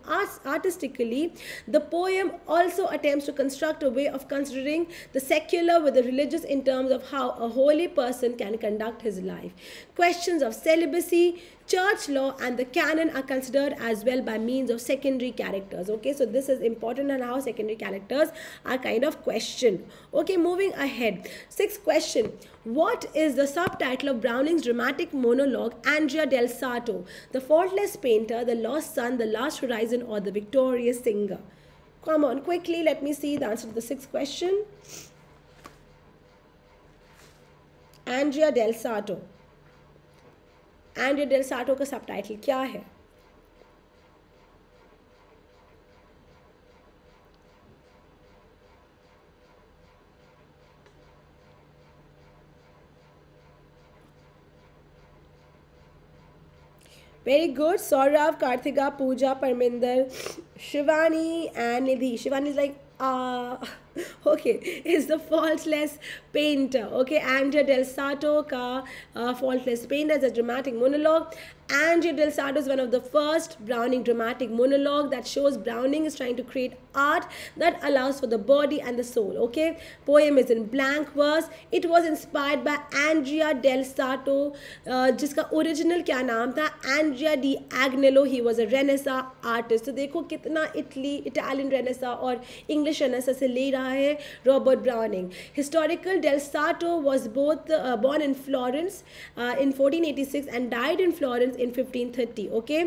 artistically, the poem also attempts to construct a way of considering the secular with the religious in terms of how a holy person can conduct his life. Questions of celibacy, church law and the canon are considered as well by means of secondary characters. Okay, so this is important on how secondary characters are kind of questioned. Okay, moving ahead. Sixth question. What is the subtitle of Browning's dramatic monologue Andrea del Sarto? The Faultless Painter, The Lost Son, The Last Horizon or The Victorious Singer? Come on, quickly let me see the answer to the sixth question. Andrea del Sarto. Andrea del Sarto का सब title क्या है? Very good. Saurabh, Kartika, Pooja, Paraminder, Shivani and Nidhi. Shivani is like Uh, okay, is the Faultless Painter. Okay, Andrea del Sarto ka uh, Faultless Painter is a dramatic monologue. Andrea del Sarto is one of the first Browning dramatic monologue that shows Browning is trying to create art that allows for the body and the soul. Okay, poem is in blank verse. It was inspired by Andrea del Sarto, uh, जिसका original क्या नाम था? Andrea di Agnello. He was a Renaissance artist. तो देखो कितना Italy Italian Renaissance और English Renaissance से ले रहा है Robert Browning. Historical del Sarto was both uh, born in Florence uh, in fourteen eighty-six and died in Florence in fifteen thirty. Okay,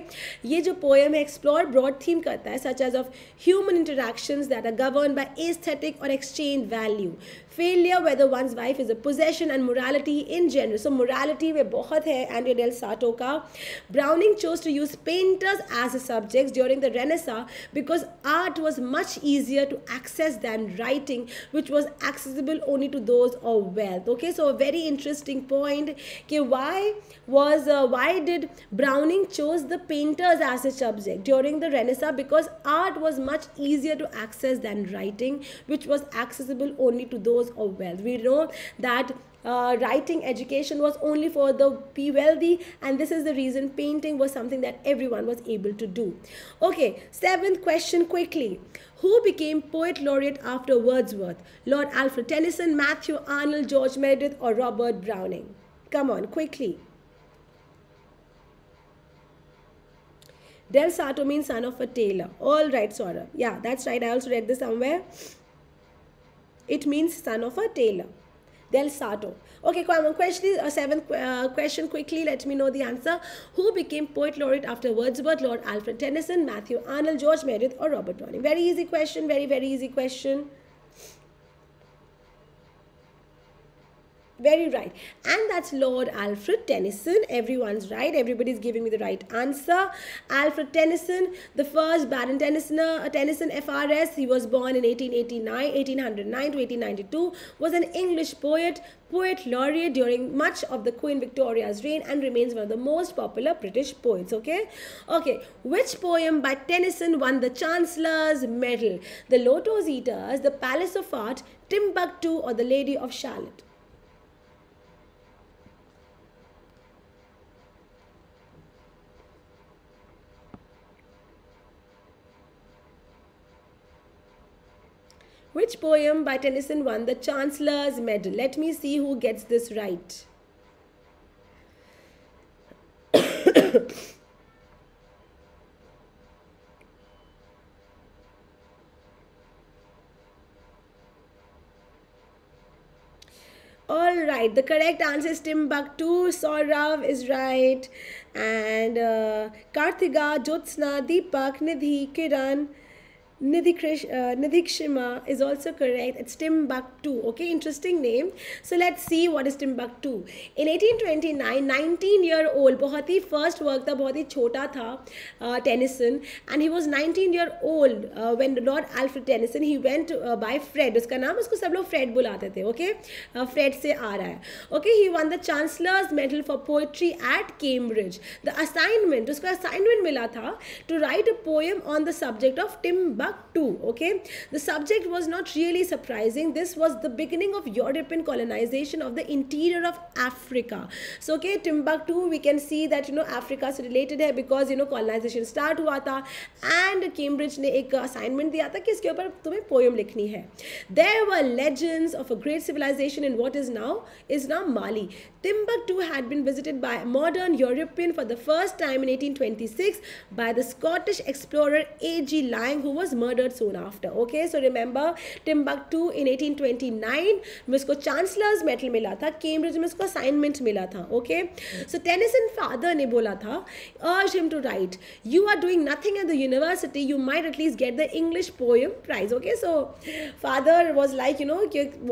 ये जो poem है explore broad theme करता है such as of human interactions that are governed by aesthetic or exchange value, failure whether one's wife is a possession and morality in general. So morality में बहुत है Andrea del Sarto का. Browning chose to use painters as subjects during the Renaissance because art was much easier to access than writing, which was accessible only to those of wealth. Okay, so a very interesting point. Okay, why was uh, why did Browning chose the painters as a subject during the Renaissance? Because art was much easier to access than writing, which was accessible only to those of wealth. We know that Uh, writing education was only for the wealthy, and this is the reason painting was something that everyone was able to do. Okay, seventh question quickly. Who became poet laureate after Wordsworth? Lord Alfred Tennyson, Matthew Arnold, George Meredith or Robert Browning? Come on, quickly. Del Sarto means son of a tailor. All right, Saurabh. Yeah, that's right. I also read this somewhere. It means son of a tailor. Del Sarto. Okay, question uh, seventh uh, question quickly. Let me know the answer. Who became poet laureate after Wordsworth? Lord Alfred Tennyson, Matthew Arnold, George Meredith, or Robert Browning? Very easy question. Very very easy question. Very right, and that's Lord Alfred Tennyson. Everyone's right. Everybody's giving me the right answer. Alfred Tennyson, the first Baron Tennysoner, Tennyson F R S. He was born in eighteen eighty-nine to eighteen ninety-two. Was an English poet, poet laureate during much of the Queen Victoria's reign, and remains one of the most popular British poets. Okay, okay. Which poem by Tennyson won the Chancellor's Medal? The Lotus Eaters, The Palace of Art, Timbuktu, or The Lady of Shalott? Which poem by Tennyson won the Chancellor's Medal? Let me see who gets this right. All right, the correct answer is Timbuktu. Saurav is right. And uh, Karthika, Jyotsna, Deepak, Nidhi, Kiran, Nidhikshima is also correct. It's Timbuktu. Okay, interesting name. So let's see what is Timbuktu. In eighteen twenty-nine, nineteen year old, बहुत ही first work था, बहुत ही छोटा था Tennyson, and he was nineteen year old uh, when Lord Alfred Tennyson he went uh, by Fred. उसका नाम उसको सब लोग Fred बुलाते थे. Okay, uh, Fred से आ रहा है. Okay, he won the Chancellor's Medal for Poetry at Cambridge. The assignment उसको assignment मिला था to write a poem on the subject of Timbuktu. Two, okay, the subject was not really surprising. This was the beginning of European colonization of the interior of Africa. So okay, Timbuktu, we can see that you know Africa is related है because you know colonization start हुआ था, and Cambridge ने एक assignment दिया था कि इसके ऊपर तुम्हें poem लिखनी है. There were legends of a great civilization in what is now is now Mali. Timbuktu had been visited by modern European for the first time in eighteen twenty-six by the Scottish explorer A G Lang, who was murdered soon after. Okay, so remember Timbuktu in eighteen twenty-nine में उसको Chancellor's Medal मिला था, Cambridge में उसको assignment मिला था. Okay, so Tennyson father ने बोला था, urge him to write. You are doing nothing at the university. You might at least get the English poem prize. Okay, so father was like, you know,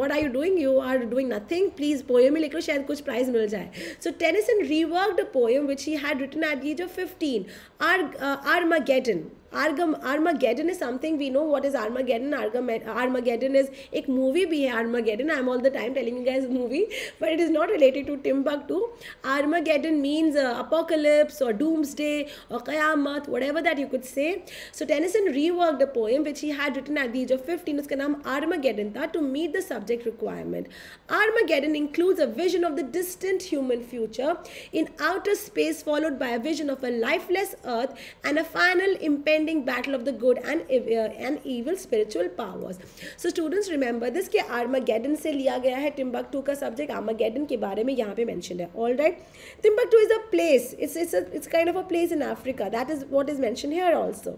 what are you doing? You are doing nothing. Please poem लिख लो, शायद कुछ prize मिल जाए. So Tennyson reworked a poem which he had written at the age of fifteen, Arg uh, Armageddon. Argam Armageddon is something we know. What is Armageddon? Argam Armageddon is एक movie भी है. Armageddon, I am all the time telling you guys movie, but it is not related to Timbuktu. Armageddon means uh, apocalypse or doomsday or क़यामत, whatever that you could say. So Tennyson reworked a poem which he had written at the age of fifteen. उसका नाम Armageddon था, to meet the subject requirement. Armageddon includes a vision of the distant human future in outer space, followed by a vision of a lifeless earth and a final impending battle of the good and uh, and evil spiritual powers. So students, remember this कि Armageddon से लिया गया है Timbuktu का subject. Armageddon के बारे में यहाँ पे mentioned है. All right, Timbuktu is a place. It's it's a, it's kind of a place in Africa. That is what is mentioned here also.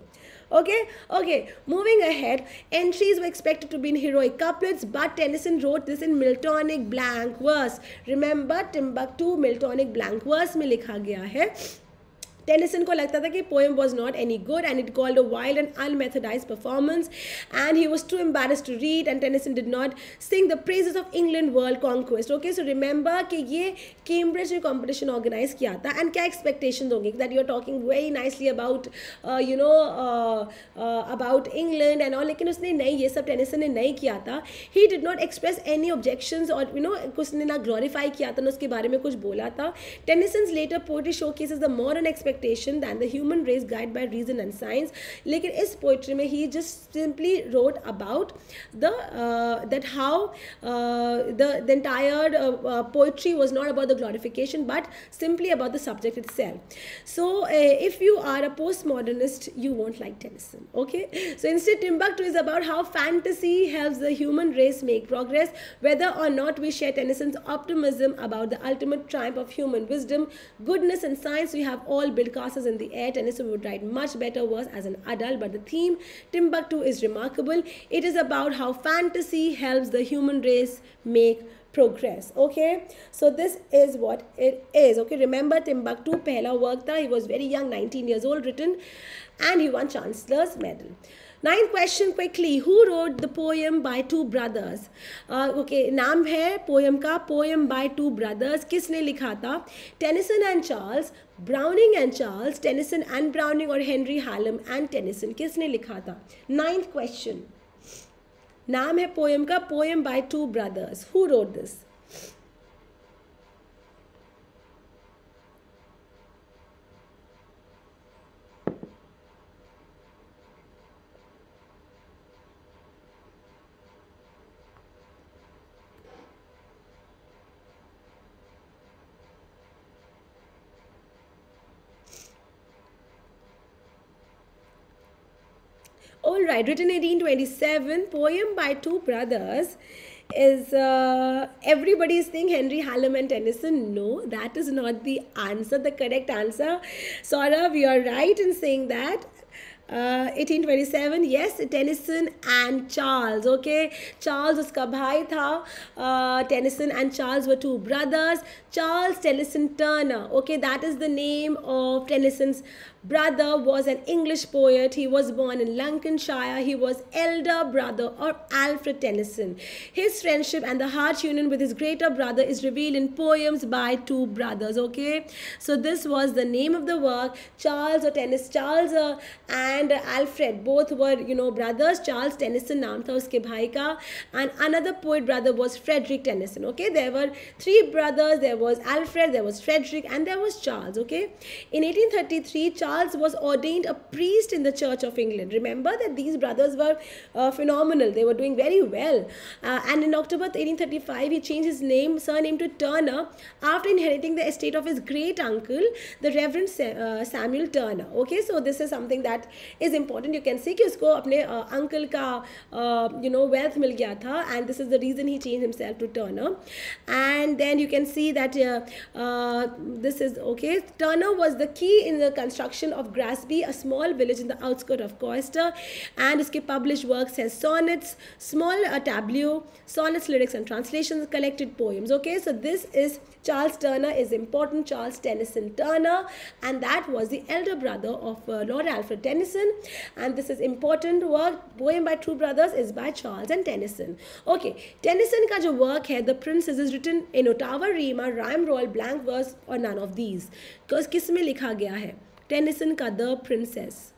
Okay, okay. Moving ahead, entries were expected to be in heroic couplets, but Tennyson wrote this in Miltonic blank verse. Remember, Timbuktu Miltonic blank verse में लिखा गया है. Tennyson को लगता था कि poem was not any good and it called a wild and unmethodised performance and he was too embarrassed to read and Tennyson did not sing the praises of England world conquest. Okay, so remember कि ये Cambridge ने competition organise किया था, and क्या expectation होंगी that you are talking very nicely about you know about England and all, लेकिन उसने नहीं, ये सब टेनिसन ने नहीं किया था. He did not express any objections और यू नो उसने ना ग्लोरीफाई किया था ना उसके बारे में कुछ बोला था. Tennyson's later poetry showcases the modern expect than the human race guided by reason and science. लेकिन इस पोइट्री में he just simply wrote about the uh, that how uh, the the entire uh, uh, poetry was not about the glorification but simply about the subject itself. So uh, if you are a postmodernist, you won't like Tennyson. Okay, so instead Timbuktu is about how fantasy helps the human race make progress, whether or not we share Tennyson's optimism about the ultimate triumph of human wisdom, goodness and science. We have all been build castles in the air. Tennyson would write much better verse as an adult, but the theme, Timbuktu, is remarkable. It is about how fantasy helps the human race make progress. Okay, so this is what it is. Okay, remember Timbuktu, pehla work tha. He was very young, nineteen years old, written, and he won Chancellor's Medal. Ninth question quickly. Who wrote the poem by two brothers? Uh, okay, नाम है poem का, poem by two brothers. किसने लिखा था? Tennyson and Charles, Browning and Charles, Tennyson and Browning और Henry Hallam and Tennyson. किसने लिखा था? Ninth question. नाम है पोएम का, poem by two brothers. Who wrote this? All right, written eighteen twenty-seven, poem by two brothers is uh, everybody's thing, Henry Hallam and Tennyson. No, that is not the answer, the correct answer. Saurav, you are right in saying that. Uh, eighteen twenty-seven, yes, Tennyson and Charles. Okay, Charles उसका भाई था. uh, Tennyson and Charles were two brothers. Charles Tennyson Turner, okay, that is the name of Tennyson's brother, was an English poet. He was born in Lincolnshire. He was elder brother of Alfred Tennyson. His friendship and the heart union with his greater brother is revealed in Poems by Two Brothers. Okay, so this was the name of the work. Charles or Tennyson, Charles uh, and uh, Alfred, both were, you know, brothers. Charles Tennyson नाम था उसके भाई का, and another poet brother was Frederick Tennyson. Okay, there were three brothers. There was Alfred, there was Frederick, and there was Charles. Okay, in eighteen thirty-three, Charles Charles was ordained a priest in the Church of England. Remember that these brothers were uh, phenomenal. They were doing very well. Uh, and in October eighteen thirty-five, he changed his name, surname to Turner after inheriting the estate of his great uncle, the Reverend Sa uh, Samuel Turner. Okay, so this is something that is important. You can see कि उसको अपने uh, uncle का uh, you know wealth मिल गया था, and this is the reason he changed himself to Turner. And then you can see that uh, uh, this is okay. Turner was the key in the construction of Grasby, a small village in the outskirts of Colchester, and his published works has sonnets, small uh, tableau, sonnets, lyrics, and translations, collected poems. Okay, so this is Charles Turner is important, Charles Tennyson Turner, and that was the elder brother of uh, Lord Alfred Tennyson, and this is important work. Poem by Two Brothers is by Charles and Tennyson. Okay, Tennyson का जो work है, The Princess, is written in Ottawa rima, rhyme, roll, blank verse, or none of these. Because किस में लिखा गया है Tennyson का the princess?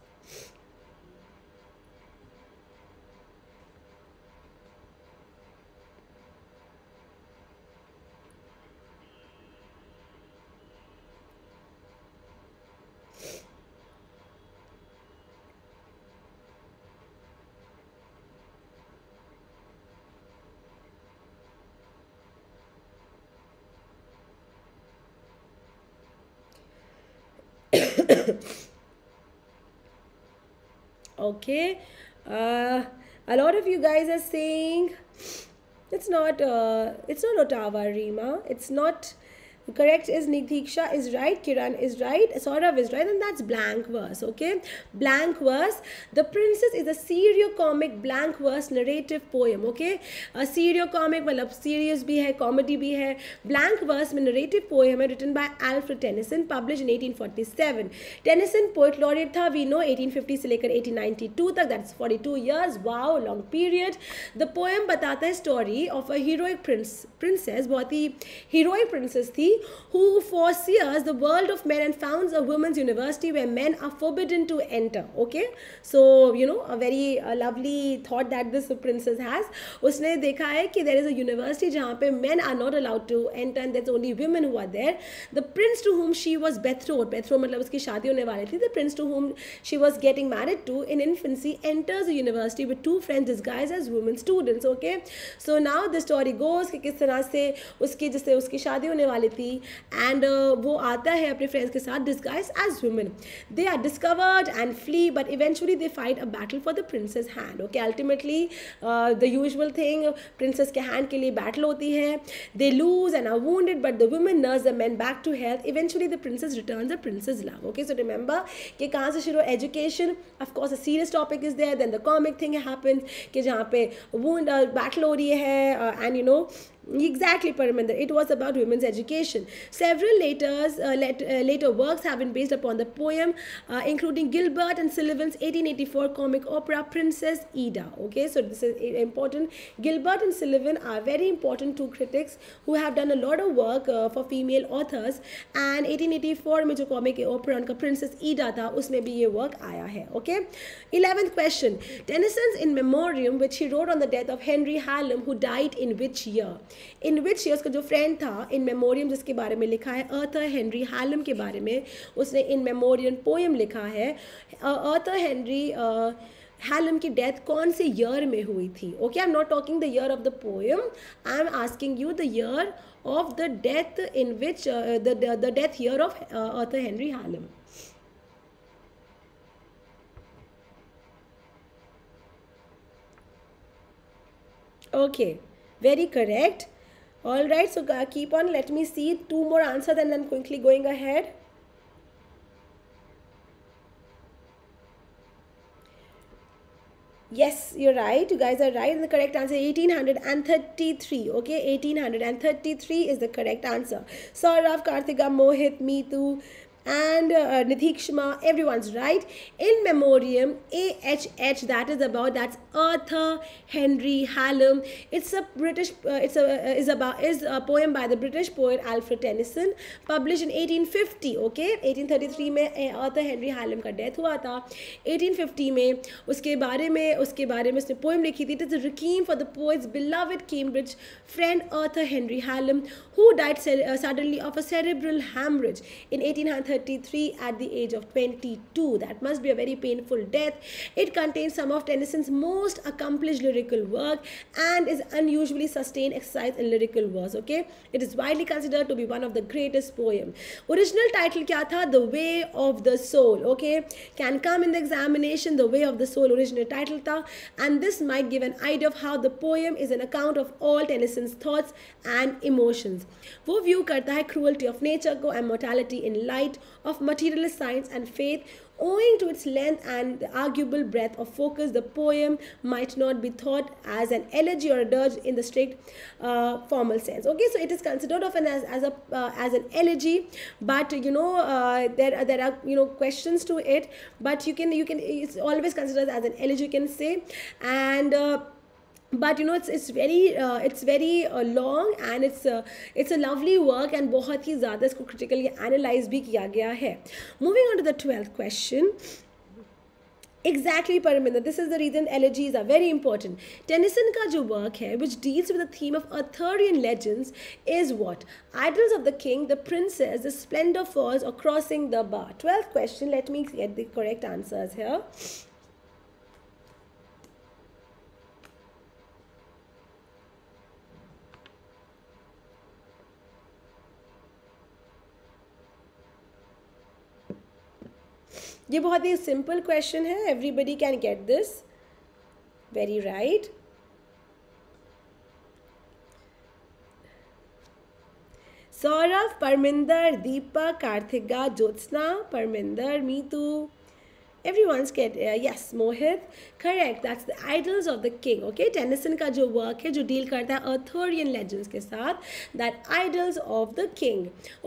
Okay, uh, a lot of you guys are saying it's not uh, it's not Ottawa rima, it's not correct. Is Nitiksha is right, Kiran is right, Saurav is right, and that's blank verse. Okay, blank verse. The Princess is a serio-comic blank verse narrative poem. Okay, a serio-comic मतलब serious भी है, comedy भी है. Blank verse में narrative poem है, written by Alfred Tennyson, published in eighteen forty-seven. Tennyson poet laureate था, we know, eighteen fifty से लेकर eighteen ninety-two तक, that's forty-two years. Wow, long period. The poem बताता है story of a heroic prince, princess, बहुत ही heroic princess थी, who foresees the world of men and founds a women's university where men are forbidden to enter. Okay, so you know, a very uh, lovely thought that this princess has. उसने देखा है कि there is a university जहाँ पे men are not allowed to enter and there's only women who are there. The prince to whom she was betrothed, betrothed मतलब उसकी शादी होने वाली थी, the prince to whom she was getting married to in infancy enters the university with two friends disguised as women students. Okay, so now the story goes कि किस तरह से उसकी जिससे उसकी शादी होने वाली थी, थी एंड वो आता है अपने फ्रेंड्स के साथ disguise as women. They are discovered and flee but eventually they fight a battle for the princess hand. Okay, ultimately the usual thing, princess के हैंड के लिए बैटल होती है. They lose and are wounded but the women nurse the man back to health. Eventually the princess returns the princess love. Okay, so remember कि कहाँ से शुरू, education, of course a serious topic is there, then the comic thing happens कि जहाँ पे wound battle हो रही है and you know exactly Paraminder, it was about women's education. Several letters, uh, let, uh, later works have been based upon the poem, uh, including Gilbert and Sullivan's eighteen eighty-four comic opera Princess Ida. Okay, so this is important. Gilbert and Sullivan are very important two critics who have done a lot of work uh, for female authors, and eighteen eighty-four में जो comic opera उनका Princess Ida था उसमें भी ये work आया है. Okay, eleventh question, Tennyson's In Memoriam, which he wrote on the death of Henry Hallam, who died in which year? In which year, उसका जो फ्रेंड था इन मेमोरियम जिसके बारे में लिखा है, आर्थर हेनरी हालम के बारे में उसने इन मेमोरियम पोएम लिखा है. आर्थर हेनरी हालम की डेथ कौन से ईयर में हुई थी? Okay, I am not talking the year of the poem, I am asking you the year of the death, in which the death year of Arthur Henry Hallam. Okay, very correct. All right, so uh, keep on, let me see two more answers and then quickly going ahead. Yes, you're right, you guys are right, and the correct answer eighteen thirty-three. Okay, eighteen thirty-three is the correct answer. Saurav, Karthika, Mohit, Meetu and uh, Nidhi Shma, everyone's right. In Memoriam, A H H, that is about, that's Arthur Henry Hallam. It's a British uh, it's a uh, is about is a poem by the British poet Alfred Tennyson, published in eighteen fifty. Okay, eighteen thirty-three में Arthur Henry Hallam का death हुआ था. eighteen fifty में उसके बारे में उसके बारे में उसने पोएम लिखी थी. It is requiem for the poet's beloved Cambridge friend Arthur Henry Hallam, who died suddenly of a cerebral hemorrhage in eighteen thirty-three at the age of twenty-two. That must be a very painful death. It contains some of Tennyson's most accomplished lyrical work and is unusually sustained exercise in lyrical verse. Okay, it is widely considered to be one of the greatest poem. Original title क्या था? The Way of the Soul. Okay, can come in the examination. The Way of the Soul original title था, and this might give an idea of how the poem is an account of all Tennyson's thoughts and emotions. वो view करता है cruelty of nature को and mortality in light of materialist science and faith. Owing to its length and the arguable breadth of focus, the poem might not be thought as an elegy or a dirge in the strict uh, formal sense. Okay, so it is considered often as as a uh, as an elegy, but you know uh, there there are you know questions to it. But you can you can it's always considered as an elegy, you can say, and. Uh, But you know it's it's very uh, it's very uh, long and it's uh, it's a lovely work and बहुत ही ज़्यादा इसको critically analyze भी किया गया है. Moving on to the twelfth question. Exactly Paraminder, this is the reason elegies are very important. Tennyson का जो work है which deals with the theme of Arthurian legends is what? Idylls of the King, The Princess, The Splendor Falls or Crossing the Bar. twelfth question, let me get the correct answers here. ये बहुत ही simple question है, everybody can get this, very right. Saurabh, Parminder, Deepak, Karthika, Jyotsna, Parminder, Meetu, everyone's get uh, yes Mohit, correct, that's the Idylls of the King. Okay, Tennyson का जो work है जो deal करता है Arthurian legends के साथ, that Idylls of the King.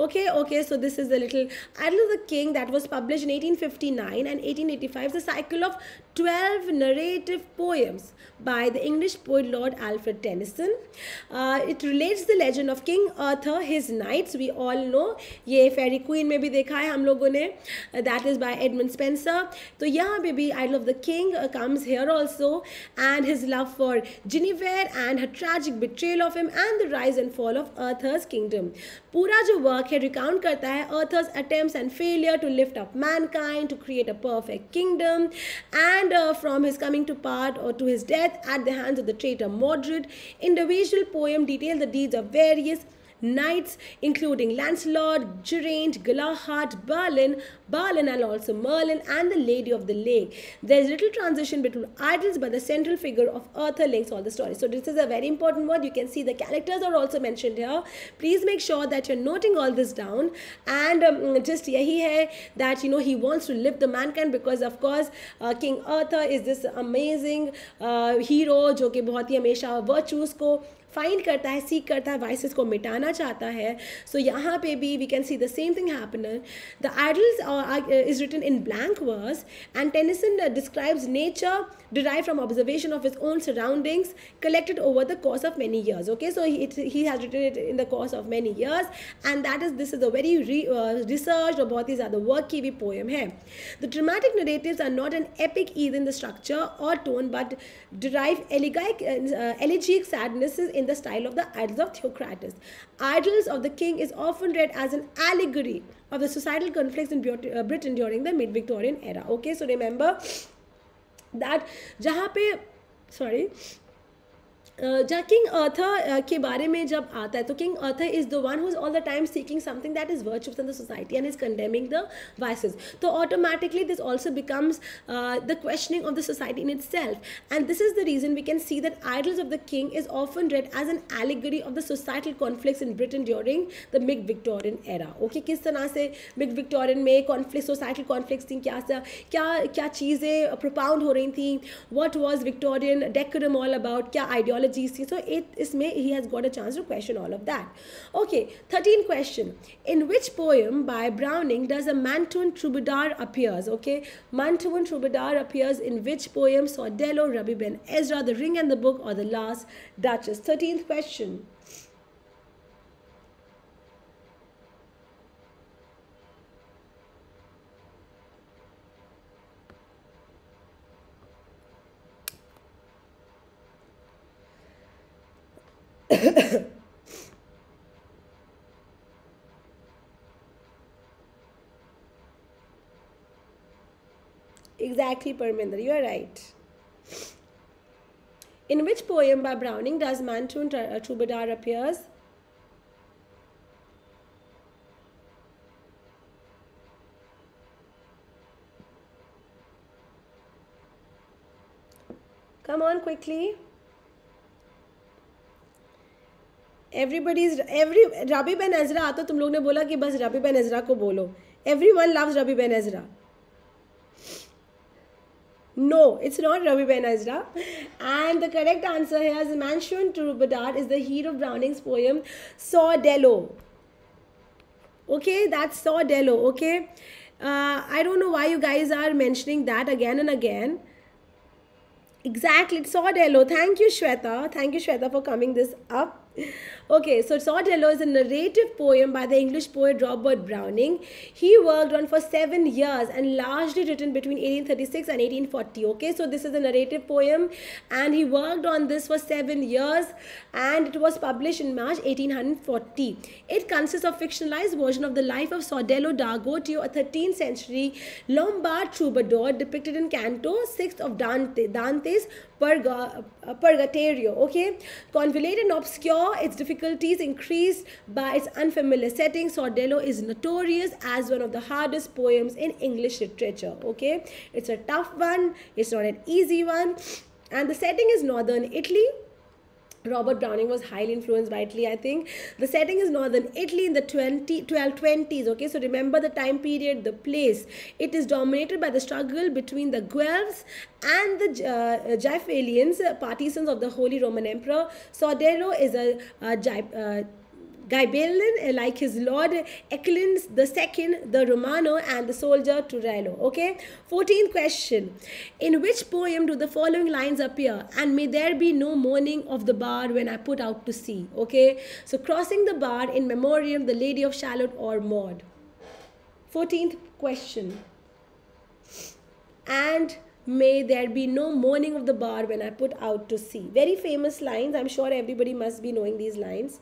Okay, okay, so this is the little Idylls of the King that was published in eighteen fifty-nine and eighteen eighty-five. The cycle of twelve narrative poems by the English poet Lord Alfred Tennyson. Uh, it relates the legend of King Arthur, his knights. We all know ये fairy queen में भी देखा है हम लोगों ने, that is by Edmund Spenser. तो यहाँ पे भी Idol of the King uh, comes here also, and his love for Guinevere and her tragic betrayal of him and the rise and fall of Arthur's kingdom. पूरा जो work है recount करता है Arthur's attempts and failure to lift up mankind, to create a perfect kingdom, and uh, from his coming to power or to his death at the hands of the traitor Mordred. Individual poem details the deeds of various knights, including Lancelot, Geraint, Galahad, Balin, Balin and also Merlin, and the Lady of the Lake. There is little transition between idols, but the central figure of Arthur links all the stories. So this is a very important word. You can see the characters are also mentioned here. Please make sure that you're noting all this down. And um, just yahi hai that, you know, he wants to live the mankind because of course uh, King Arthur is this amazing uh, hero जो कि बहुत ही हमेशा virtues को find करता है, सीख करता है, वाइसेस को मिटाना चाहता है. सो so, यहाँ पे भी we can see the same thing happening. The Idylls is written in blank verse and Tennyson describes nature derive from observation of his own surroundings collected over the course of many years. Okay, so he has written it in the course of many years and that is this is a very research और बहुत ही ज़्यादा work की भी poem है. The dramatic narratives are not an epic ईद in the structure और tone but derive elegiac elegiac sadnesses in the style of the Idylls of Theocritus. Idylls of the King is often read as an allegory of the societal conflicts in Britain during the mid-Victorian era. Okay, so remember that jahan pe sorry जहाँ King Arthur के बारे में जब आता है तो King Arthur is the one who is all the time seeking something that is virtuous in the society and is condemning the vices. तो automatically this also becomes the questioning of the society in itself and this is the reason we can see that Idylls of the King is often read as an allegory of the societal conflicts in Britain during the mid Victorian era. Okay, किस तरह से mid Victorian में conflict societal conflict थी, क्या क्या क्या चीज़ें propound हो रही थी, what was Victorian decorum all about, क्या आइडियोलॉजी. So it इसमें he has got a chance to question all of that. Okay, thirteen question. In which poem by Browning does a Mantuan troubadour appears? Okay, Mantuan troubadour appears in which poem? Sordello, Rabbi Ben Ezra, The Ring and the Book, or The Last Duchess? Thirteenth question. Exactly, Parminder, you are right. In which poem by Browning does Mantuan troubadour appears? Come on quickly. Everybody's every Rabbi Ben Ezra आता, तुम लोग ने बोला कि बस रबी Ben Ezra को बोलो. Everyone loves Rabbi Ben Ezra. No, it's not Rabbi Ben Ezra, and the correct answer here is Mantuan troubadour is the hero of Browning's poem Sordello. Okay, that's Sordello. Okay, uh, I don't know why you guys are mentioning that again and again. Exactly, Sordello. Thank you, Shweta. Thank you, Shweta, for coming this up. Okay, so Sordello is a narrative poem by the English poet Robert Browning. He worked on for seven years and largely written between eighteen thirty-six and eighteen forty. Okay, so this is a narrative poem, and he worked on this for seven years, and it was published in March eighteen forty. It consists of fictionalized version of the life of Sordello d'Argotio, a thirteenth century Lombard troubadour, depicted in Canto sixth of Dante, Dante's Purga, uh, Purgatorio. Okay, convoluted and obscure. Its difficulties increased by its unfamiliar setting. Sordello is notorious as one of the hardest poems in English literature. Okay, it's a tough one. It's not an easy one, and the setting is northern Italy. Robert Browning was highly influenced by Italy, I think. The setting is northern Italy in the twelve twenties. Okay, so remember the time period, the place. It is dominated by the struggle between the Guelphs and the uh, Jaifalians, partisans of the Holy Roman Emperor. Sordello is a uh, Jaif. Uh, Gibelin, like his lord Eclins the Second, the Romano, and the soldier Turello. Okay, fourteenth question. In which poem do the following lines appear? And may there be no mourning of the bar when I put out to sea. Okay, so Crossing the Bar, In Memoriam, The Lady of Shalott, or Maud. Fourteenth question. And may there be no mourning of the bar when I put out to sea. Very famous lines. I'm sure everybody must be knowing these lines.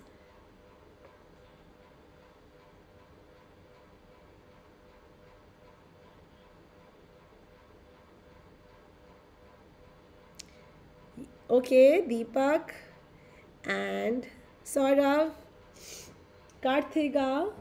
Okay, Deepak and Saurav. Card Thega.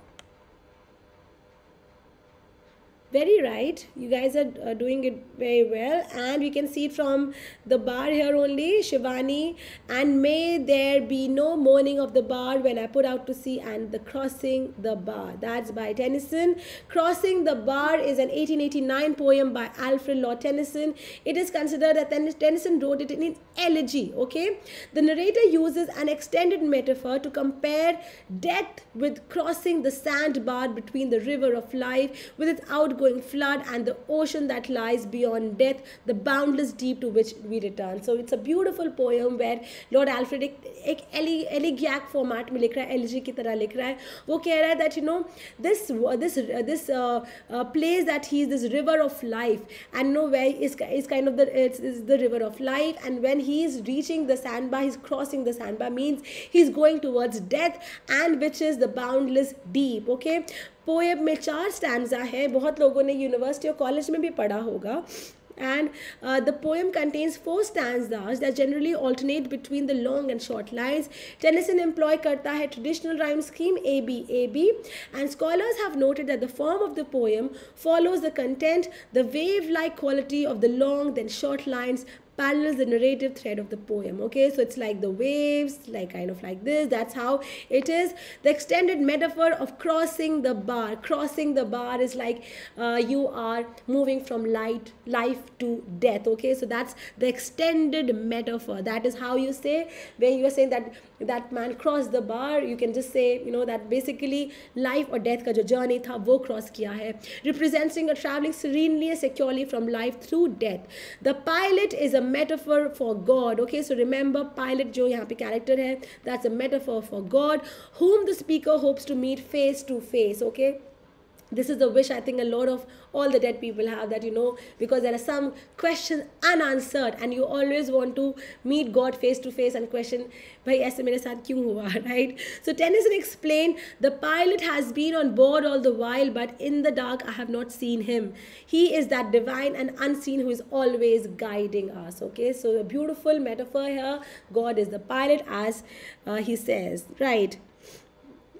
Very right. You guys are uh, doing it very well. And we can see from the bar here only, Shivani. And may there be no mourning of the bar when I put out to sea and the Crossing the Bar. That's by Tennyson. Crossing the Bar is an eighteen eighty-nine poem by Alfred Lord Tennyson. It is considered that Tennyson wrote it in his elegy. Okay. The narrator uses an extended metaphor to compare death with crossing the sandbar between the river of life with its outgoing going flood and the ocean that lies beyond death, the boundless deep to which we return. So it's a beautiful poem where Lord Alfred एक, एक elegiac format में लिख रहा है, elegy की तरह लिख रहा है. वो कह रहा है that you know this this this uh, uh, place that he is this river of life and you know where is is kind of the it's, it's the river of life, and when he is reaching the sandbar, he's crossing the sandbar means he's going towards death, and which is the boundless deep. Okay. Poem में चार stanza हैं, बहुत लोगों ने university और college में भी पढ़ा होगा. And uh, the poem contains four stanzas that generally alternate between the long and short lines. Tennyson employ करता है traditional rhyme scheme A B A B, and scholars have noted that the form of the poem follows the content, the wave-like quality of the long then short lines parallels the narrative thread of the poem. Okay, so it's like the waves, like kind of like this. That's how it is. The extended metaphor of crossing the bar. Crossing the bar is like uh, you are moving from light life to death. Okay, so that's the extended metaphor. That is how you say when you are saying that that man crossed the bar. You can just say you know that basically life or death का जो journey था वो cross किया है. Representing a traveling serenely and securely from life through death. The pilot is a metaphor for God. Okay, so remember pilot जो यहाँ पे character है, that's a metaphor for God, whom the speaker hopes to meet face to face. Okay. This is the wish I think a lot of all the dead people have, that you know because there are some questions unanswered and you always want to meet God face to face and question bhai aise mere sath kyun hua, right? So Tennyson explained, the pilot has been on board all the while, but in the dark I have not seen him. He is that divine and unseen who is always guiding us. Okay, so a beautiful metaphor here. God is the pilot as uh, he says, right?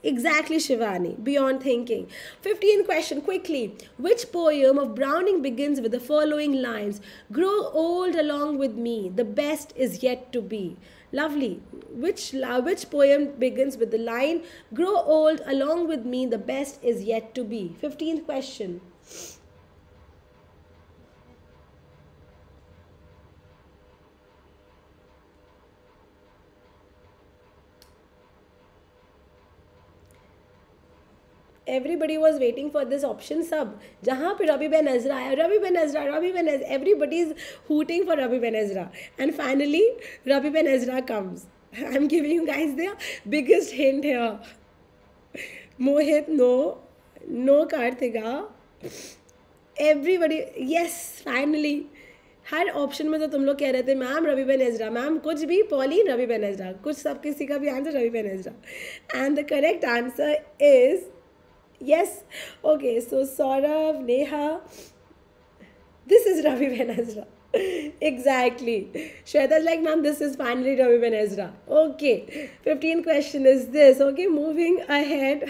Exactly, Shivani. Beyond thinking. fifteen question quickly. Which poem of Browning begins with the following lines? Grow old along with me. The best is yet to be. Lovely. Which which poem begins with the line, grow old along with me, the best is yet to be? fifteenth question. Everybody was waiting for this option sub. जहाँ पे रबी Ben Ezra आया, Rabbi Ben Ezra, Rabbi Ben Ezra, everybody is hooting for Rabbi Ben Ezra, and finally Rabbi Ben Ezra comes. I'm giving you guys the biggest hint here. Mohit, no, no Karthika. Everybody, yes, finally. हर option में तो तुम लोग कह रहे थे ma'am Rabbi Ben Ezra, ma'am कुछ भी, पॉलिन रवि बेन एज़रा, कुछ सब, किसी का भी answer Rabbi Ben Ezra. And the correct answer is yes. Okay, so Saurav, Neha, this is Ravi Ben Ezra. Exactly. Shweta's like, ma'am, this is finally Ravi Ben Ezra. Okay, fifteen question is this. Okay, moving ahead.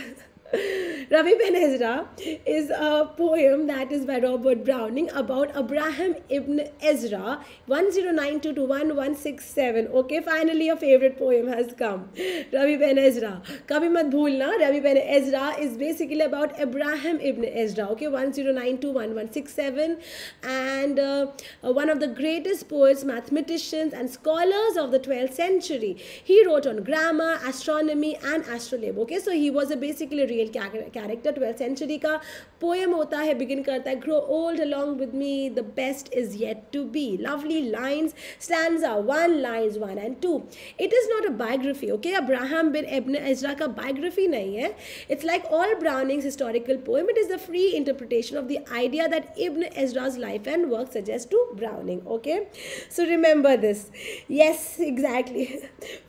Ravi Ben Ezra is a poem that is by Robert Browning about Abraham Ibn Ezra, one thousand ninety-two to eleven sixty-seven. Okay, finally your favorite poem has come. Ravi Ben Ezra. Kabhi mat bhoolna, Ravi Ben Ezra is basically about Abraham Ibn Ezra. Okay, one thousand ninety-two to eleven sixty-seven, and uh, one of the greatest poets, mathematicians, and scholars of the twelfth century. He wrote on grammar, astronomy, and astrolabe. Okay, so he was a basically a real character. twelfth century का poem होता है, begin करता है grow old along with me, the best is yet to be. Lovely lines, stanza one, lines one and two. It is not a biography. Okay, Abraham bin Ibn Ezra का biography नहीं है. It's like all Browning's historical poem. It is a free interpretation of the idea that Ibn Ezra's life and work suggests to Browning. Okay, so remember this. Yes, exactly.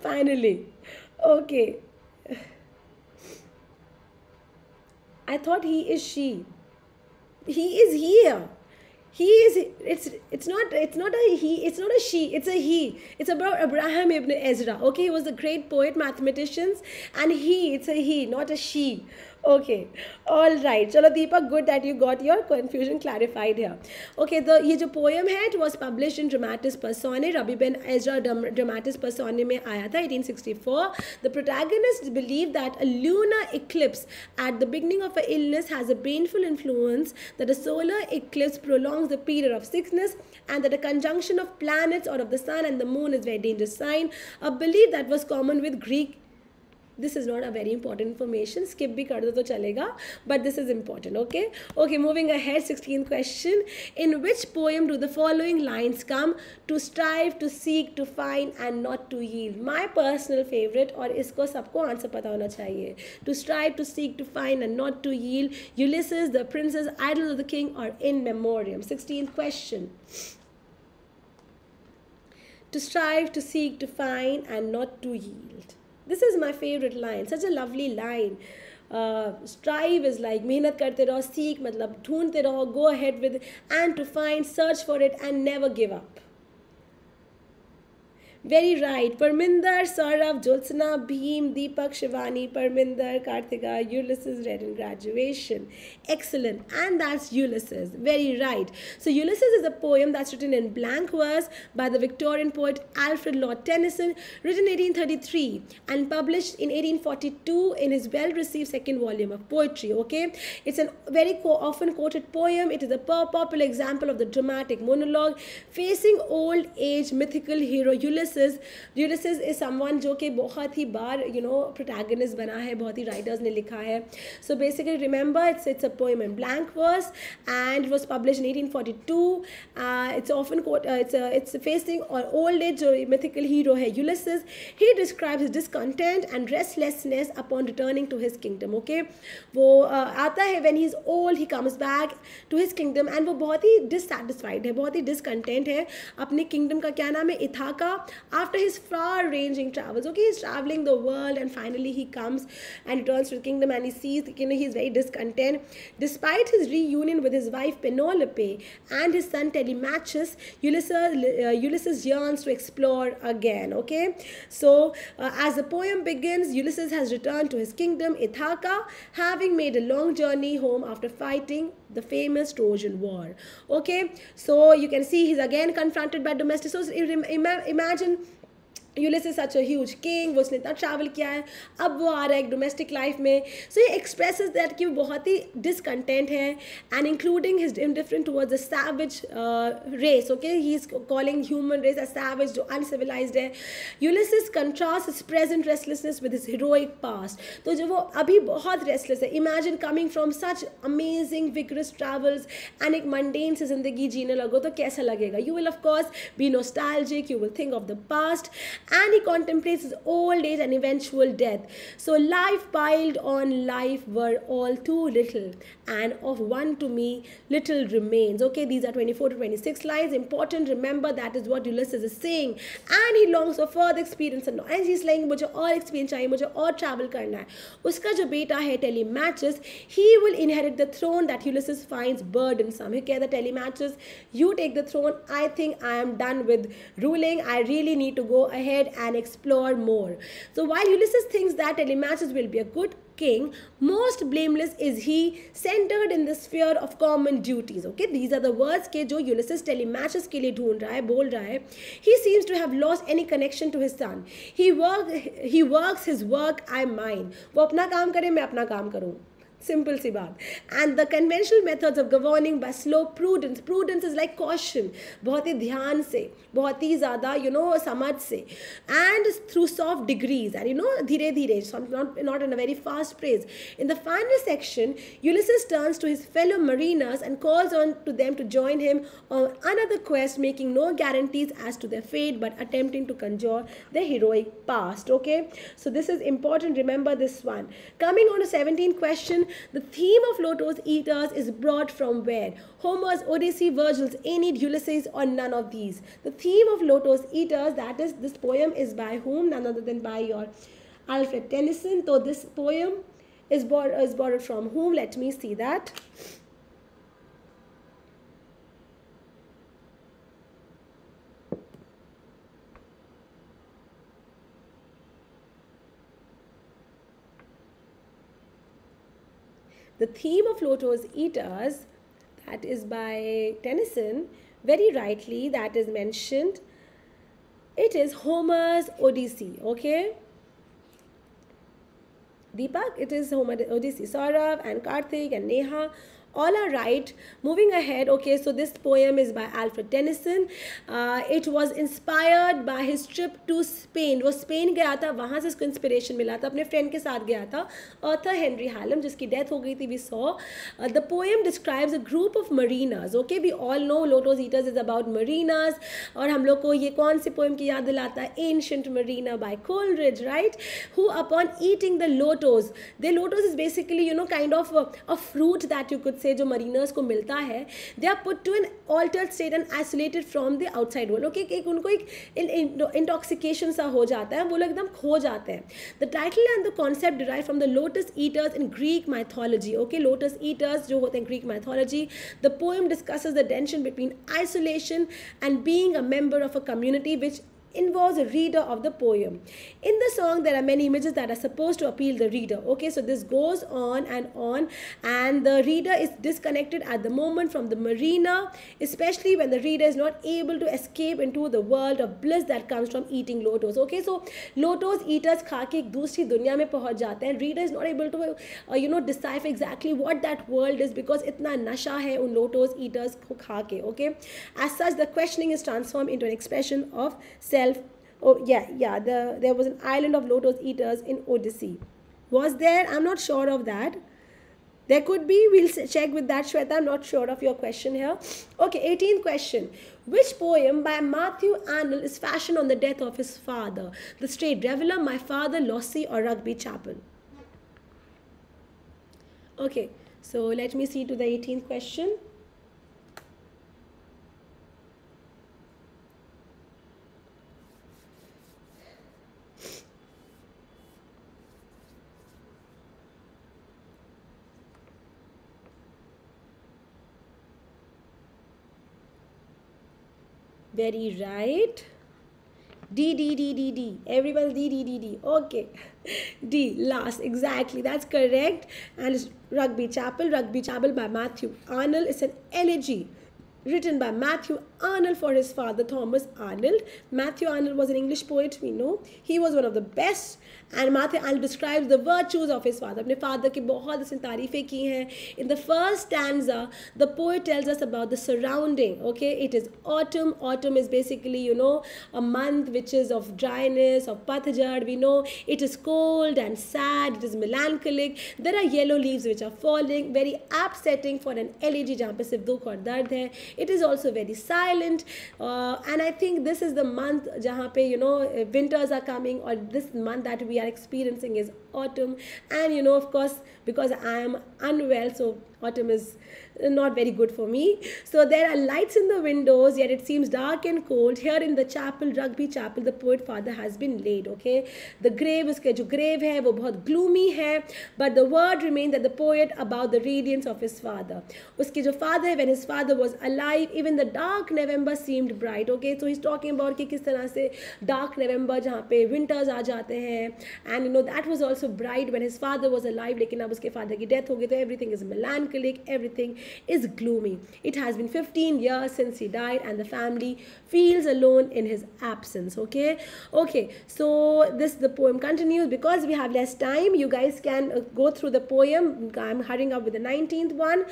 Finally. Okay. I thought he is she. He is here. he is, it's it's not it's not a he, it's not a she, it's a he. It's about Abraham Ibn Ezra. Okay, he was a great poet, mathematician, and he, it's a he, not a she. Okay, all right. Chalo Deepak, good that you got your confusion clarified here. Okay, the ये जो poem है, it was published in Dramatis Personae. Rabbi Ben Ezra Dramatis Personae में आया था eighteen sixty-four. The protagonist believed that a lunar eclipse at the beginning of an illness has a painful influence, that a solar eclipse prolongs the period of sickness, and that a conjunction of planets or of the sun and the moon is a very dangerous sign. A belief that was common with Greek. This is not a very important information. Skip भी कर दो तो चलेगा, but this is important. Okay, okay. Moving ahead, sixteenth question. In which poem do the following lines come? To strive, to seek, to find, and not to yield. My personal favorite, और इसको सबको answer पता होना चाहिए. To strive, to seek, to find, and not to yield. Ulysses, The Princess, Idylls of the King, or In Memoriam. Sixteenth question. To strive, to seek, to find, and not to yield. This is my favorite line. Such a lovely line. Uh, strive is like मेहनत करते रहो, seek मतलब ढूंढते रहो, go ahead with, and to find, search for it, and never give up. Very right. Parminder, Saurav, Jyotsna, Bhim, Deepak, Shivani, Parminder, Karthika, Ulysses read in graduation. Excellent. And that's Ulysses. Very right. So Ulysses is a poem that's written in blank verse by the Victorian poet Alfred Lord Tennyson, written in eighteen thirty-three and published in eighteen forty-two in his well-received second volume of poetry. Okay. It's a very often quoted poem. It is a popular example of the dramatic monologue. Facing old age, mythical hero Ulysses Ulysses is someone जो कि बहुत ही बार you know protagonist बना है, बहुत ही writers ने लिखा है. So basically remember it's it's a poem in blank verse and it was published in eighteen forty-two. Uh, it's often quote, uh, it's a, it's facing or old age जो mythical hero है Ulysses. He describes his discontent and restlessness upon returning to his kingdom. Okay, वो uh, आता है when he's old he comes back to his kingdom and वो बहुत ही dissatisfied है, बहुत ही discontent है अपने kingdom का क्या नाम है Ithaca. After his far-ranging travels, okay, he's traveling the world, and finally he comes and returns to the kingdom, and he sees, you know, he's very discontent. Despite his reunion with his wife Penelope and his son Telemachus, Ulysses, uh, Ulysses yearns to explore again. Okay, so uh, as the poem begins, Ulysses has returned to his kingdom, Ithaca, having made a long journey home after fighting the famous Trojan War. Okay, so you can see he's again confronted by domestic. So imagine. Ulysses such a huge king, वो उसने इतना travel किया है, अब वो आ रहा है domestic life में. So he expresses that कि वो बहुत ही discontent है and including his indifference towards the savage uh, race. Okay, he is calling human race as savage, जो uncivilized है. Ulysses contrasts his present restlessness with his heroic past. तो जो वो अभी बहुत restless है, imagine coming from such amazing vigorous travels and एक mundane से जिंदगी जीने लगो तो कैसा लगेगा. You will of course be nostalgic, you will think of the past. And he contemplates his old age and eventual death. So life piled on life were all too little, and of one to me little remains. Okay, these are twenty-four to twenty-six lines. Important, remember that is what Ulysses is saying. And he longs for further experience and knowledge. He's saying, मुझे और experience चाहिए, मुझे और travel करना है. उसका जो बेटा है Telemachus, he will inherit the throne that Ulysses finds burdensome. He says, Telemachus, you take the throne. I think I am done with ruling. I really need to go ahead and explore more. So while Ulysses thinks that Telemachus will be a good king, most blameless is he, centered in the sphere of common duties. Okay, these are the words के जो Ulysses Telemachus के लिए ढूंढ रहा है, बोल रहा है. He seems to have lost any connection to his son. He work, he works his work, I mine. वो अपना काम करे, मैं अपना काम करूँ. Simple सी बात. And the conventional methods of governing by slow prudence. Prudence is like caution. बहुत ही ध्यान से, बहुत ही ज़्यादा you know समझ से. And through soft degrees. And you know धीरे धीरे. So not not in a very fast pace. In the final section, Ulysses turns to his fellow mariners and calls on to them to join him on another quest, making no guarantees as to their fate, but attempting to conjure their heroic past. Okay. So this is important. Remember this one. Coming on to seventeenth question. The theme of Lotus Eaters is brought from where? Homer's Odyssey, Virgil's Aeneid, Ulysses, or none of these? The theme of Lotus Eaters, that is, this poem is by whom? None other than by your Alfred Tennyson. So this poem is borrowed, is borrowed from whom? Let me see that. The theme of Lotus Eaters, that is by Tennyson, very rightly that is mentioned. It is Homer's Odyssey, okay? Deepak, it is Homer's Odyssey. Saurav and Karthik and Neha, all are right. Moving ahead, okay, so this poem is by Alfred Tennyson. Uh, it was inspired by his trip to Spain. वो Spain गया था, वहाँ से इसको inspiration मिला था, अपने friend के साथ गया था, आर्थर हेनरी हैलम, जिसकी डेथ हो गई थी, we saw. The poem describes a group of mariners, okay, we all know lotus eaters is about mariners, और हम लोग को ये कौन से पोएम की याद दिलाता है, ancient Marina by Coleridge, right, who upon eating the lotus, the lotus is basically you know kind of a fruit that you could say जो मरीनर्स को मिलता है, they are put to an altered state and isolated from the outside world, okay, एक उनको एक intoxication सा हो जाता है, वो लोग एकदम खो जाते हैं. The title and the concept derive from the lotus eaters in Greek mythology, okay, lotus eaters जो होते हैं Greek mythology. The poem discusses the tension between isolation and being a member of a community which involves a reader of the poem. In the song there are many images that are supposed to appeal the reader, okay, so this goes on and on, and the reader is disconnected at the moment from the marina, especially when the reader is not able to escape into the world of bliss that comes from eating lotus, okay, so lotus eaters खा के एक दूसरी दुनिया में पहुँच जाते हैं. Reader is not able to uh, you know decipher exactly what that world is because इतना नशा है उन lotus eaters को खा के, okay. As such the questioning is transformed into an expression of self. Oh yeah, yeah. The there was an island of lotus eaters in Odyssey. Was there? I'm not sure of that. There could be. We'll check with that, Shweta. I'm not sure of your question here. Okay, eighteenth question. Which poem by Matthew Arnold is fashioned on the death of his father, the straight reveller, my father, Lossy, or Rugby Chapel? Okay, so let me see to the eighteenth question. Very right. D, D, D, D, D. Everyone D, D, D, D. Okay. D, last. Exactly. That's correct. And it's Rugby Chapel. Rugby Chapel by Matthew Arnold. It's an elegy written by Matthew Arnold for his father, Thomas Arnold. Matthew Arnold was an English poet, we know. He was one of the best. And Matthew Arnold describes the virtues of his father. अपने father की बहुत उसने तारीफें की हैं. In the first stanza, the poet tells us about the surrounding. Okay, it is autumn. Autumn is basically, you know, a month which is of dryness, of patjhad. We know it is cold and sad. It is melancholic. There are yellow leaves which are falling. Very upsetting for an elegy जहाँ पे सिर्फ दुख और दर्द है. It is also very silent, uh, and I think this is the month जहाँ पे you know winters are coming, or this month that we are experiencing is autumn, and you know of course because I am unwell, so autumn is not very good for me. So there are lights in the windows, yet it seems dark and cold. Here in the chapel, Rugby Chapel, the poet father has been laid. Okay, the grave, उसके जो grave है वो बहुत gloomy है, but the word remains that the poet about the radiance of his father. उसके जो father है, when his father was alive, even the dark November seemed bright. Okay, so he's talking about कि किस तरह से dark November जहाँ पे winters आ जाते हैं, and you know that was also bright when his father was alive. लेकिन अब उसके father की death हो गई तो everything is melancholic, everything is gloomy. It has been fifteen years since he died and the family feels alone in his absence. Okay, okay, so this the poem continues. Because we have less time, you guys can uh, go through the poem. I'm hurrying up with the nineteenth one.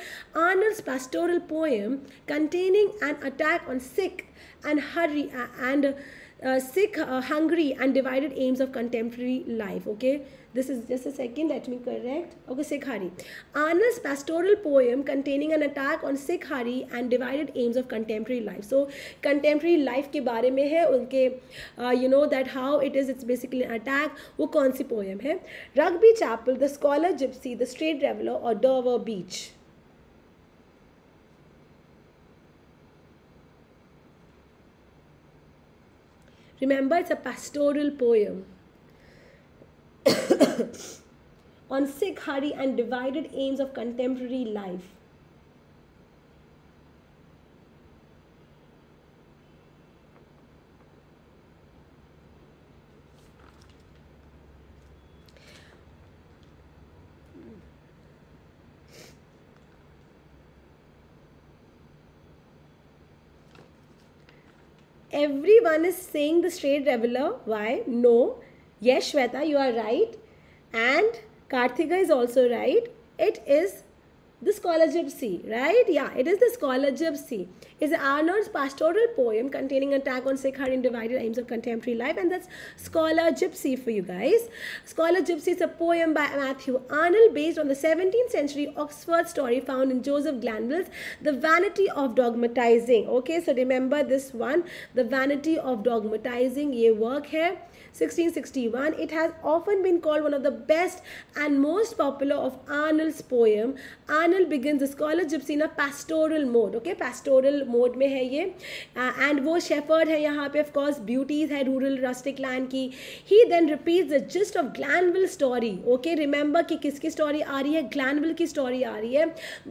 Arnold's pastoral poem containing an attack on sick and hurry uh, and uh, uh, sick uh, hungry and divided aims of contemporary life. Okay, this is just a second, let me correct. Okay, Sikh Hari. Arnold's pastoral poem containing an attack on Sikh Hari and divided aims of contemporary life. So contemporary life के बारे में है उनके, uh, you know that how it is, it's basically an attack. वो कौन सी poem है? Rugby Chapel, The Scholar Gipsy, The Straight Traveller, और Dover Beach. Remember, it's a pastoral poem. On sick hurry and divided aims of contemporary life. everyone is saying the straight reveller. Why? No. Yes, Shweta, you are right. And Karthika is also right. It is The Scholar Gipsy, right? Yeah, it is The Scholar Gipsy. It's Arnold's pastoral poem containing an attack on sick heart and divided aims of contemporary life, and that's Scholar Gipsy for you guys. Scholar Gipsy is a poem by Matthew Arnold based on the seventeenth century Oxford story found in Joseph Glanville's The Vanity of Dogmatizing. Okay, so remember this one, The Vanity of Dogmatizing. Ye work hai. sixteen sixty-one, it has often been called one of the best and most popular of Arnold's poem. Arnold begins The Scholar Gipsy in a pastoral mode. Okay, pastoral mode में है ये and वो shepherd है यहाँ पे, of course beauties है rural rustic land की. He then repeats the gist of Glanville's story. Okay, remember कि किसकी story आ रही है, Glanville की story आ रही है.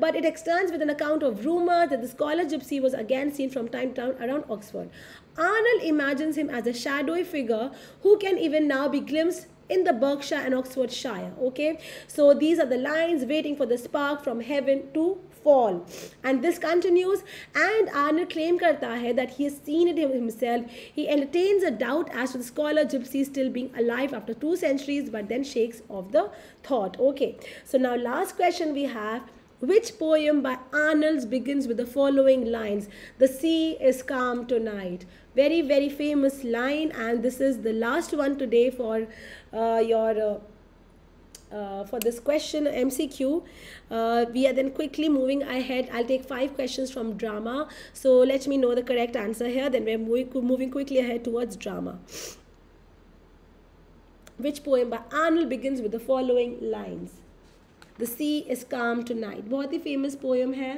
But it extends with an account of rumor that The Scholar Gipsy was again seen from time to time around Oxford. Arnold imagines him as a shadowy figure who can even now be glimpsed in the Berkshire and Oxfordshire. Okay, so these are the lines: waiting for the spark from heaven to fall. And this continues, and Arnold claim karta hai that he has seen it himself. He entertains a doubt as to the Scholar Gipsy still being alive after two centuries, but then shakes off the thought. Okay, so now last question we have. Which poem by Arnold begins with the following lines? The sea is calm tonight. Very, very famous line, and this is the last one today for uh, your uh, uh, for this question M C Q. Uh, we are then quickly moving ahead. I'll take five questions from drama. So let me know the correct answer here. Then we're moving moving quickly ahead towards drama. Which poem by Arnold begins with the following lines? The sea is calm tonight. बहुत ही famous poem है.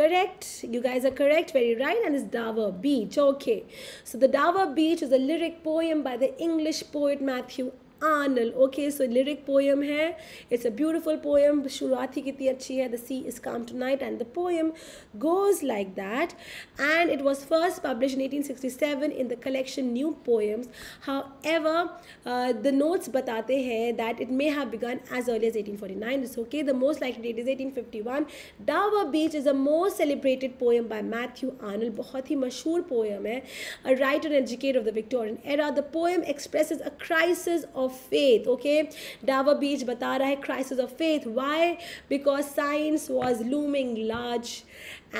Correct. You guys are correct. Very right. And it's Dover Beach. Okay. So the Dover Beach is a lyric poem by the English poet Matthew Arnold. Okay, so lyric poem है. It's a beautiful poem. शुरुआत ही कितनी अच्छी है. The sea is calm tonight, and the poem goes like that. And it was first published in eighteen sixty-seven in the collection New Poems. However, uh, the notes बताते हैं that it may have begun as early as eighteen forty-nine. It's okay. The most likely date is eighteen fifty-one. Dover Beach is the most celebrated poem by Matthew Arnold. बहुत ही मशहूर poem है. A writer and educator of the Victorian era, the poem expresses a crisis of Of faith. Okay, Dover Beach बता रहा है crisis of faith. Why? Because science was looming large,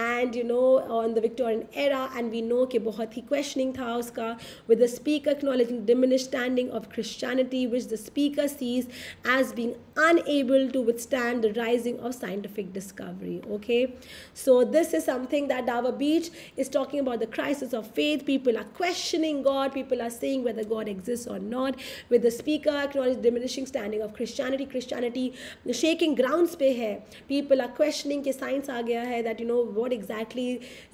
and you know on the Victorian era, and we know कि बहुत ही questioning था उसका. With the speaker acknowledging the diminished standing of Christianity, which the speaker sees as being unable to withstand the rising of scientific discovery. Okay, so this is something that Dover Beach is talking about, the crisis of faith. People are questioning God. People are saying whether God exists or not. With the speaker acknowledges diminishing standing of Christianity. Christianity shaking grounds पे है. People are questioning कि science आ गया है, that you know what exactly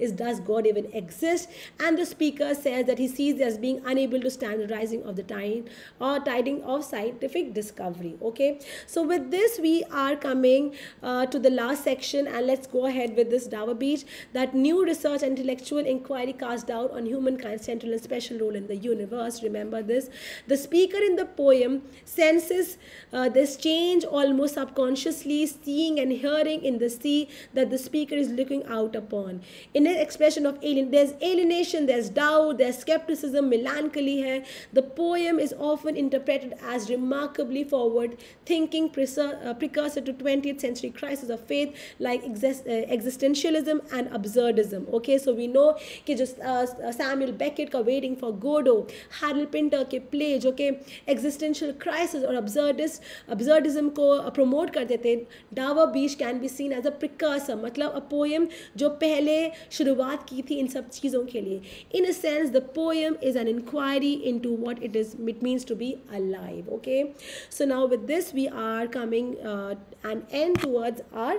is, does God even exist? And the speaker says that he sees as being unable to stand the rising of the tide or tiding of scientific discovery. Okay, so with this we are coming uh, to the last section, and let's go ahead with this Dover Beach. That new research and intellectual inquiry cast doubt on humankind's central and special role in the universe. Remember this. The speaker in the poem senses uh, this change almost subconsciously, seeing and hearing in the sea that the speaker is looking out upon. In an expression of alien, there's alienation, there's doubt, there's skepticism, melancholy है. The poem is often interpreted as remarkably forward thinking, precursor to twentieth century crisis of faith like exist, uh, existentialism and absurdism. Okay, so we know कि जो uh, Samuel Beckett का Waiting for Godot, Harold Pinter के play जो के existential crisis और absurdist absurdism को promote करते थे. Dover Beach can be seen as a precursor, मतलब a poem जो पहले शुरुआत की थी इन सब चीज़ों के लिए. In a sense, the poem is an inquiry into what it is, it means to be alive. Okay, so now with this we are coming uh, an end towards our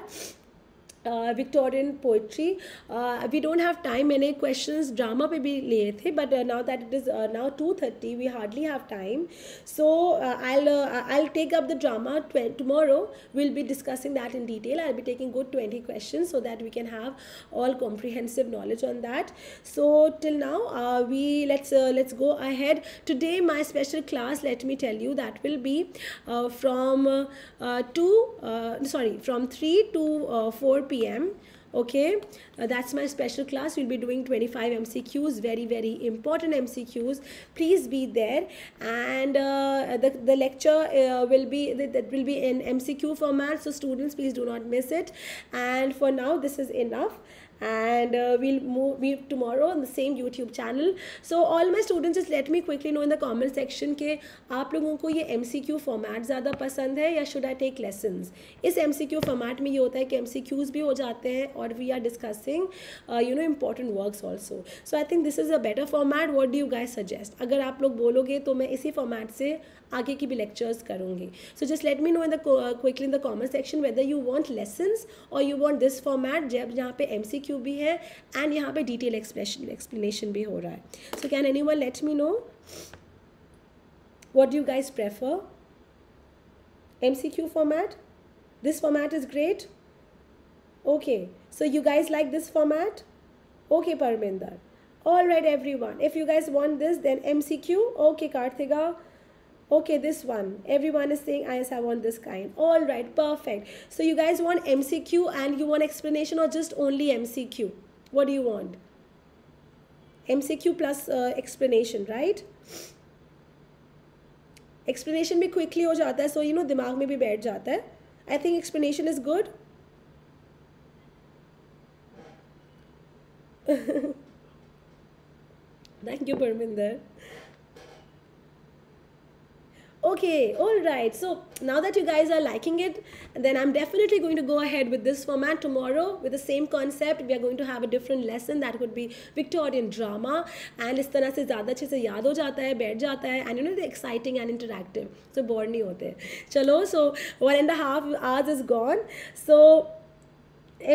Victorian poetry. We don't have time, मैंने questions drama पे भी लिए थे, but now that it is now two thirty, we hardly have time. So I I take up the drama tomorrow. Will be discussing that in detail. I will be taking good twenty question so that we can have all comprehensive knowledge on that. So till now we let's let's go ahead. Today my special class, let me tell you, that will be from two sorry from three to four p m. Okay, uh, that's my special class. We'll be doing twenty-five M C Qs, very very important M C Qs. Please be there, and uh, the the lecture uh, will be that will be in M C Q format. So students, please do not miss it. And for now, this is enough. And uh, we'll move we tomorrow on the same YouTube channel. So all my students, just let me quickly know in the comment section के आप लोगों को ये M C Q format ज़्यादा पसंद है या should I take lessons. इस M C Q format में ये होता है कि M C Qs भी हो जाते हैं और we are discussing uh, you know important works also. So I think this is a better format. What do you guys suggest? अगर आप लोग बोलोगे तो मैं इसी format से आगे की भी lectures करूँगी. So just let me know in the uh, quickly in the comment section whether you want lessons or you want this format जब जहाँ पे M C Q क्यों भी है एंड यहाँ पे डिटेल एक्सप्लेनेशन एक्सप्लेनेशन भी हो रहा है. So can anyone let me know what do you guys prefer? MCQ format, this format is great. Okay, so you guys like this format? Okay Parminder, all right everyone, if you guys want this then MCQ. Okay Karthika, okay, this one everyone is saying yes, I want this kind. All right, perfect. So you guys want M C Q and you want explanation or just only M C Q? What do you want? M C Q plus uh, explanation, right? Explanation भी quickly हो जाता है, so you know दिमाग में भी बैठ जाता है. I think explanation is good. Thank you Parminder. Okay, all right, so now that you guys are liking it, then I'm definitely going to go ahead with this format. Tomorrow with the same concept we are going to have a different lesson that would be Victorian drama, and is tarah se zyada acche se yaad ho jata hai, baith jata hai, and you know the exciting and interactive, so bored nahi hote. Chalo, so one and a half hours is gone. So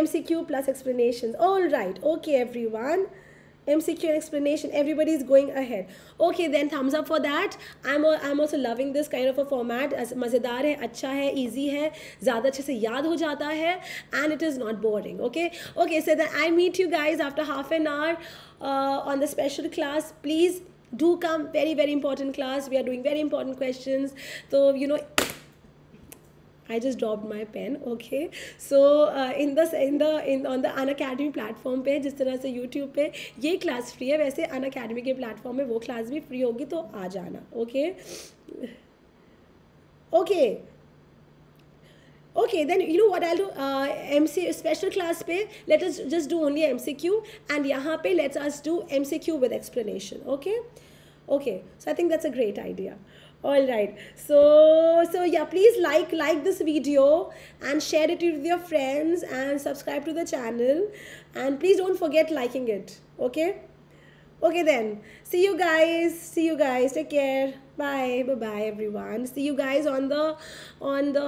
M C Q plus explanations, all right. Okay everyone, M C Q and explanation, everybody is going ahead. Okay, then thumbs up for that. I'm I'm also loving this kind of a format. As मज़ेदार है, अच्छा है, easy है, ज़्यादा अच्छे से याद हो जाता है, and it is not boring. Okay, okay. So then I meet you guys after half an hour uh, on the special class. Please do come. Very very important class. We are doing very important questions. So you know. I just dropped my pen. Okay, so uh, in the in the in on the Unacademy platform पे, जिस तरह से YouTube पे ये class free है, वैसे Unacademy के platform में वो class भी free होगी, तो आ जाना. Okay, okay, okay. Then you know what I'll do? Uh, M C special class पे let us just do only M C Q, and यहाँ पे let us do M C Q with explanation. Okay, okay. So I think that's a great idea. All right, so so yeah, please like like this video and share it with your friends and subscribe to the channel, and please don't forget liking it. Okay, okay, then see you guys, see you guys, take care, bye bye bye everyone. See you guys on the on the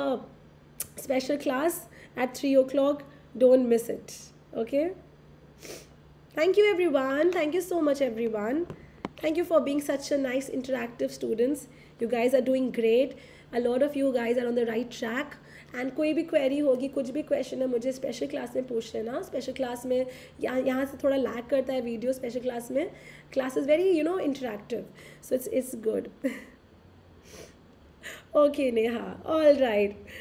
special class at three o'clock. Don't miss it. Okay, thank you everyone, thank you so much everyone, thank you for being such a nice interactive students. You guys are doing great. A lot of you guys are on the right track. And कोई भी query होगी, कुछ भी question है मुझे special class में पूछ लेना. Special class में यहाँ यहाँ से थोड़ा lag करता है video. Special class में class is very you know interactive, so it's it's good. Okay Neha, all right.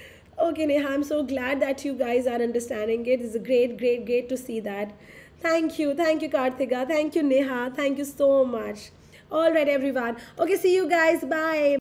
Okay Neha, I'm so glad that you guys are understanding it. It's great, great, great to see that. Thank you, thank you Karthika, thank you Neha, thank you so much. All right everyone, okay, see you guys, bye.